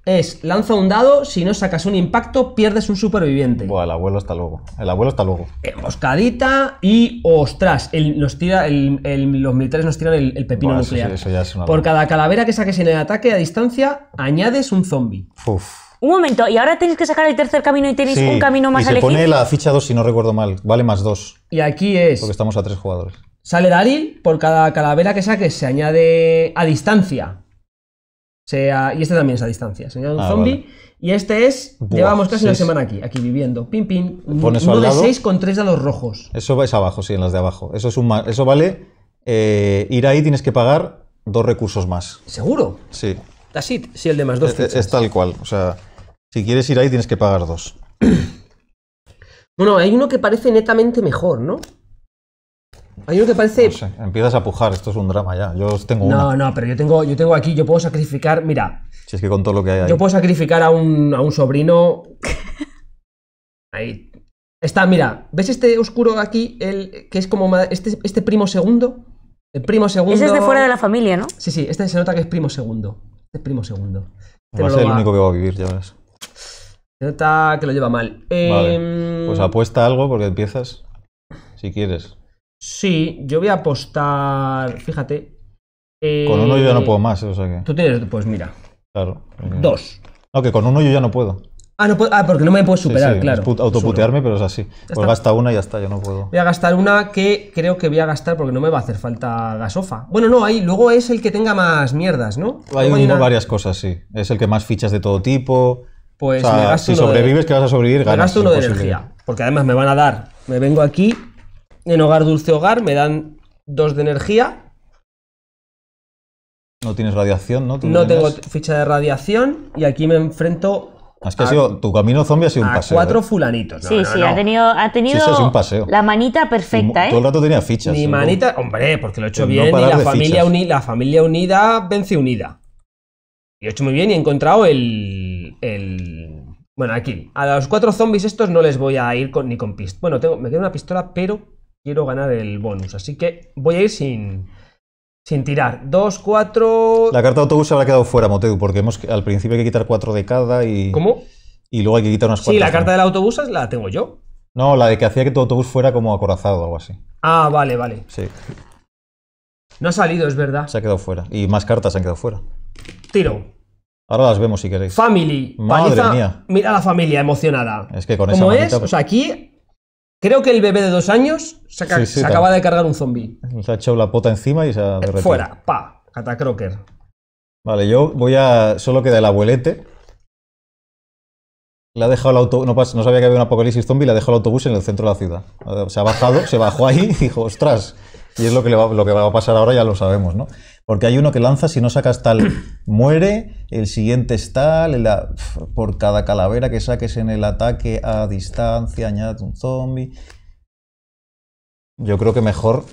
es, lanza un dado, si no sacas un impacto, pierdes un superviviente. Buah, el abuelo está luego. El abuelo está luego. Emboscadita y, ostras, el, nos tira, el, el, los militares nos tiran el, el pepino Buah, nuclear. Eso sí, eso ya es una Por cada calavera que saques en el ataque a distancia, añades un zombie. Uf. Un momento, y ahora tenéis que sacar el tercer camino y tenéis sí, un camino más alejado. Se elegir? Pone la ficha dos, si no recuerdo mal. Vale más dos. Y aquí es... Porque estamos a tres jugadores. Sale Daryl, por cada calavera que saques se añade a distancia. Sea, y este también es a distancia. Se añade un ah, zombie. Vale. Y este es... Buah, llevamos casi seis. Una semana aquí, aquí viviendo. Pim, pim. Pones uno de seis con tres dados rojos. Eso es abajo, sí, en las de abajo. Eso, es un eso vale... Eh, ir ahí tienes que pagar dos recursos más. ¿Seguro? Sí. That's it. Sí, el de más dos fichas. Es, es tal cual, o sea... Si quieres ir ahí, tienes que pagar dos. Bueno, hay uno que parece netamente mejor, ¿no? Hay uno que parece... No sé, empiezas a pujar, esto es un drama ya. Yo tengo No, una. no, pero yo tengo, yo tengo aquí, yo puedo sacrificar... Mira. Si es que con todo lo que hay ahí. Yo puedo sacrificar a un, a un sobrino... Ahí. Está, mira. ¿Ves este oscuro aquí? El, que es como... Este, este primo segundo. El primo segundo... Ese es de fuera de la familia, ¿no? Sí, sí. Este se nota que es primo segundo. Este es primo segundo. Este va a ser el único que va a vivir, ya ves. Nota que lo lleva mal. Eh, vale. Pues apuesta algo porque empiezas. Si quieres. Sí, yo voy a apostar. Fíjate. Eh, con uno yo ya no puedo más, o sea que. Tú tienes, pues mira. Claro. Eh, Dos. No, que con uno yo ya no puedo. Ah, no puedo, ah porque no me puedo superar, sí, sí, claro. Autoputearme, pero es así. Pues está. Gasta una y ya está, yo no puedo. Voy a gastar una que creo que voy a gastar porque no me va a hacer falta gasofa. Bueno, no, ahí luego es el que tenga más mierdas, ¿no? Hay, un, hay una... varias cosas, sí. Es el que más fichas de todo tipo. Pues o sea, me gasto si sobrevives, de... que vas a sobrevivir, ganas. Me gasto uno de energía, porque además me van a dar, me vengo aquí, en hogar dulce hogar, me dan dos de energía. No tienes radiación, ¿no? No tengo ficha de radiación y aquí me enfrento... Es que a, ha sido, tu camino zombie ha sido un paseo. cuatro ¿eh? fulanitos. No, sí, no, sí, no. ha tenido, ha tenido sí, eso es un la manita perfecta, y, ¿eh? Todo el rato tenía fichas. Mi manita, hombre, porque lo he hecho bien no y la familia, uni, la familia unida vence unida. Y lo he hecho muy bien y he encontrado el... El... Bueno, aquí. A los cuatro zombies estos no les voy a ir con, ni con pistola. Bueno, tengo, me queda una pistola, pero quiero ganar el bonus. Así que voy a ir sin, sin tirar. Dos, cuatro... La carta de autobús se habrá quedado fuera, Moteu, porque hemos, al principio hay que quitar cuatro de cada y... ¿Cómo? Y luego hay que quitar unas cuatro. Sí, la carta ¿no? del autobús la tengo yo. No, la de que hacía que tu autobús fuera como acorazado o algo así. Ah, vale, vale. Sí. No ha salido, es verdad. Se ha quedado fuera. Y más cartas se han quedado fuera. Tiro. Ahora las vemos si queréis. Family. Madre paliza, mía. Mira a la familia emocionada. Es que con esa manita, es? Pues... O sea, aquí creo que el bebé de dos años se, sí, sí, se acaba de cargar un zombi. Se ha echado la pota encima y se ha derretido. Fuera. Pa. Catacroker. Vale, yo voy a... Solo queda el abuelete. Le ha dejado el autobús... No, no sabía que había un apocalipsis zombie. Le ha dejado el autobús en el centro de la ciudad. Se ha bajado, se bajó ahí y dijo, ostras... Y es lo que, le va, lo que va a pasar ahora, ya lo sabemos, ¿no? Porque hay uno que lanza, si no sacas tal, muere, el siguiente es tal, el a, por cada calavera que saques en el ataque a distancia, añade un zombie. Yo creo que mejor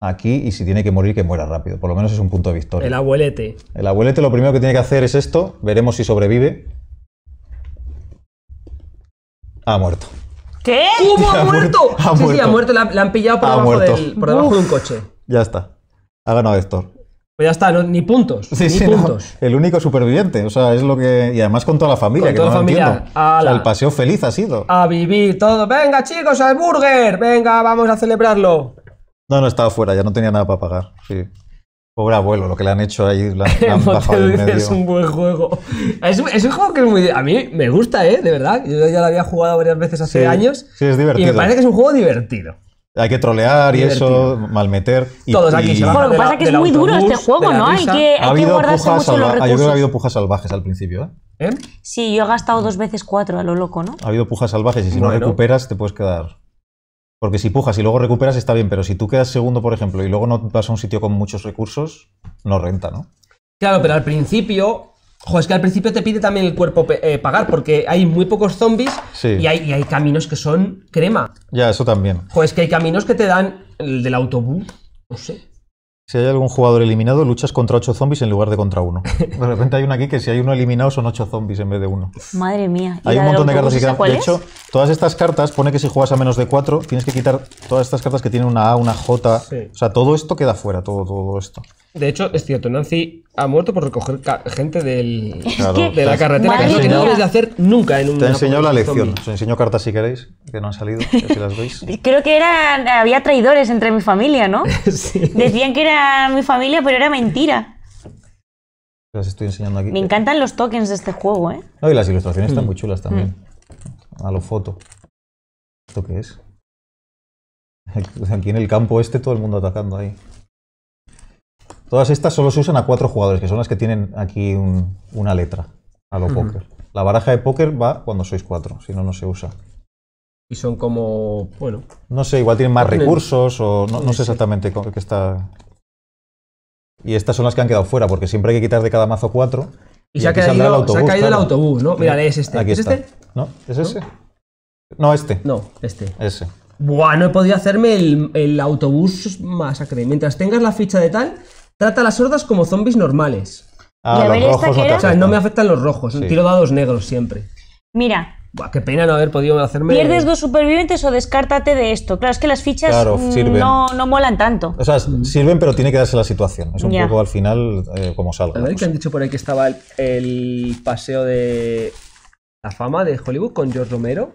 aquí, y si tiene que morir, que muera rápido. Por lo menos es un punto de victoria. El abuelete. El abuelete lo primero que tiene que hacer es esto, veremos si sobrevive. Ha muerto. ¿Qué? ¿Cómo ha, ha muerto? muerto? Ha sí, muerto. sí, ha muerto. La, la han pillado por ha debajo, del, por debajo de un coche. Ya está. Ha ganado Héctor. Pues ya está, no, ni puntos. Sí, ni sí, puntos. No. El único superviviente. O sea, es lo que. Y además con toda la familia, con que toda no la familia. O sea, el paseo feliz ha sido. A vivir todo. Venga, chicos, al burger. Venga, vamos a celebrarlo. No, no estaba fuera, ya no tenía nada para pagar. Sí. Pobre abuelo, lo que le han hecho ahí. La, la han bajado del medio. Es un buen juego. Es, es un juego que es muy... A mí me gusta, ¿eh? De verdad. Yo ya lo había jugado varias veces hace sí, años. Sí, es divertido. Y me parece que es un juego divertido. Hay que trolear divertido. y eso, malmeter. Y, Todos aquí y... se van a Lo que pasa es que es muy autobús, duro este juego, ¿no? Hay que, ha hay que guardarse mucho los recursos. Yo creo que ha habido pujas salvajes al principio, ¿eh? ¿Eh? Sí, yo he gastado dos veces cuatro a lo loco, ¿no? Ha habido pujas salvajes y si bueno. no recuperas te puedes quedar... Porque si pujas y luego recuperas está bien, pero si tú quedas segundo, por ejemplo, y luego no vas a un sitio con muchos recursos, no renta, ¿no? Claro, pero al principio... Joder, es que al principio te pide también el cuerpo eh, pagar, porque hay muy pocos zombies sí. y, hay, y hay caminos que son crema. Ya, eso también. Joder, es que hay caminos que te dan el del autobús, no sé. Si hay algún jugador eliminado, luchas contra ocho zombies en lugar de contra uno. De repente hay uno aquí que si hay uno eliminado son ocho zombies en vez de uno. Madre mía. Hay un montón de cartas que quedan. De hecho, todas estas cartas, pone que si juegas a menos de cuatro, tienes que quitar todas estas cartas que tienen una A, una J. Sí. O sea, todo esto queda fuera, todo, todo esto. De hecho, es cierto, Nancy ha muerto por recoger gente del, claro, de la carretera, que no debes de hacer nunca en un... Te he enseñado la lección. Zombie. Os enseño cartas si queréis, que no han salido, que si las veis. Creo que eran, había traidores entre mi familia, ¿no? Sí. Decían que era mi familia, pero era mentira. Las estoy enseñando aquí. Me encantan los tokens de este juego, ¿eh? No, y las ilustraciones mm. están muy chulas también. Mm. A lo foto. ¿Esto qué es? Aquí en el campo este todo el mundo atacando ahí. Todas estas solo se usan a cuatro jugadores, que son las que tienen aquí un, una letra. A lo mm. póker. La baraja de póker va cuando sois cuatro, si no, no se usa. Y son como... bueno... No sé, igual tienen más tienen... recursos o... No, no sé exactamente qué está... Y estas son las que han quedado fuera, porque siempre hay que quitar de cada mazo cuatro. Y, y se, ha caído, el autobús, se ha caído claro. el autobús, ¿no? Mira, es este. Aquí ¿Es está. este? ¿No? ¿Es ese? No, este. No, este. Ese. Buah, no he podido hacerme el, el autobús masacre. Mientras tengas la ficha de tal, trata a las hordas como zombies normales. Ah, los rojos no te O sea, no me afectan los rojos. Sí. Tiro dados negros siempre. Mira. Buah, qué pena no haber podido hacerme... Pierdes dos supervivientes o descártate de esto. Claro, es que las fichas claro, no, no molan tanto. O sea, sirven, pero tiene que darse la situación. Es un yeah. poco al final eh, como salga. A ver, que han dicho por ahí que estaba el, el paseo de la fama de Hollywood con George Romero.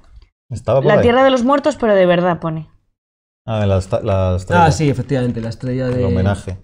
Estaba por La ahí. Tierra de los muertos, pero de verdad pone. Ah, la, la estrella. Ah, sí, efectivamente, la estrella de... El homenaje.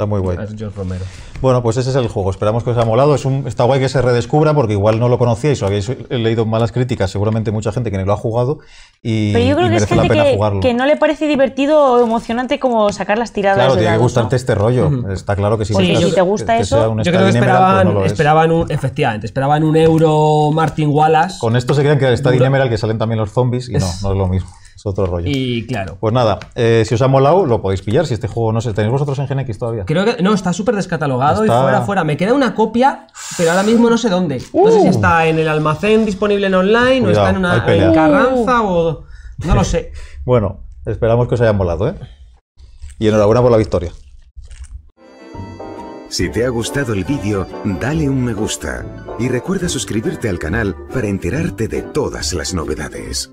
Está muy guay. Romero. Bueno, pues ese es el juego. Esperamos que os haya molado. Es un, está guay que se redescubra porque igual no lo conocíais o habéis leído malas críticas. Seguramente mucha gente que ni lo ha jugado. Y, Pero yo creo y que merece es gente la pena que, jugarlo. Que no le parece divertido o emocionante como sacar las tiradas. Claro, de tiene dados, que gustarte ¿no? este rollo. Mm. Está claro que si, sí, gustas, si te gusta que, eso. Que yo creo que esperaban, Emerald, no esperaban un, efectivamente, esperaban un euro Martin Wallace. Con esto se crean que está Dinamarca, que salen también los zombies y no, no es lo mismo. Es otro rollo. Y claro. Pues nada, eh, si os ha molado, lo podéis pillar. Si este juego, no sé, ¿tenéis vosotros en G N X todavía? Creo que no, está súper descatalogado está... y fuera, fuera. Me queda una copia, pero ahora mismo no sé dónde. Uh, no sé si está en el almacén disponible en online cuidado, o está en una en Carranza uh. o... No lo sé. Bueno, esperamos que os haya molado, ¿eh? Y enhorabuena por la victoria. Si te ha gustado el vídeo, dale un me gusta. Y recuerda suscribirte al canal para enterarte de todas las novedades.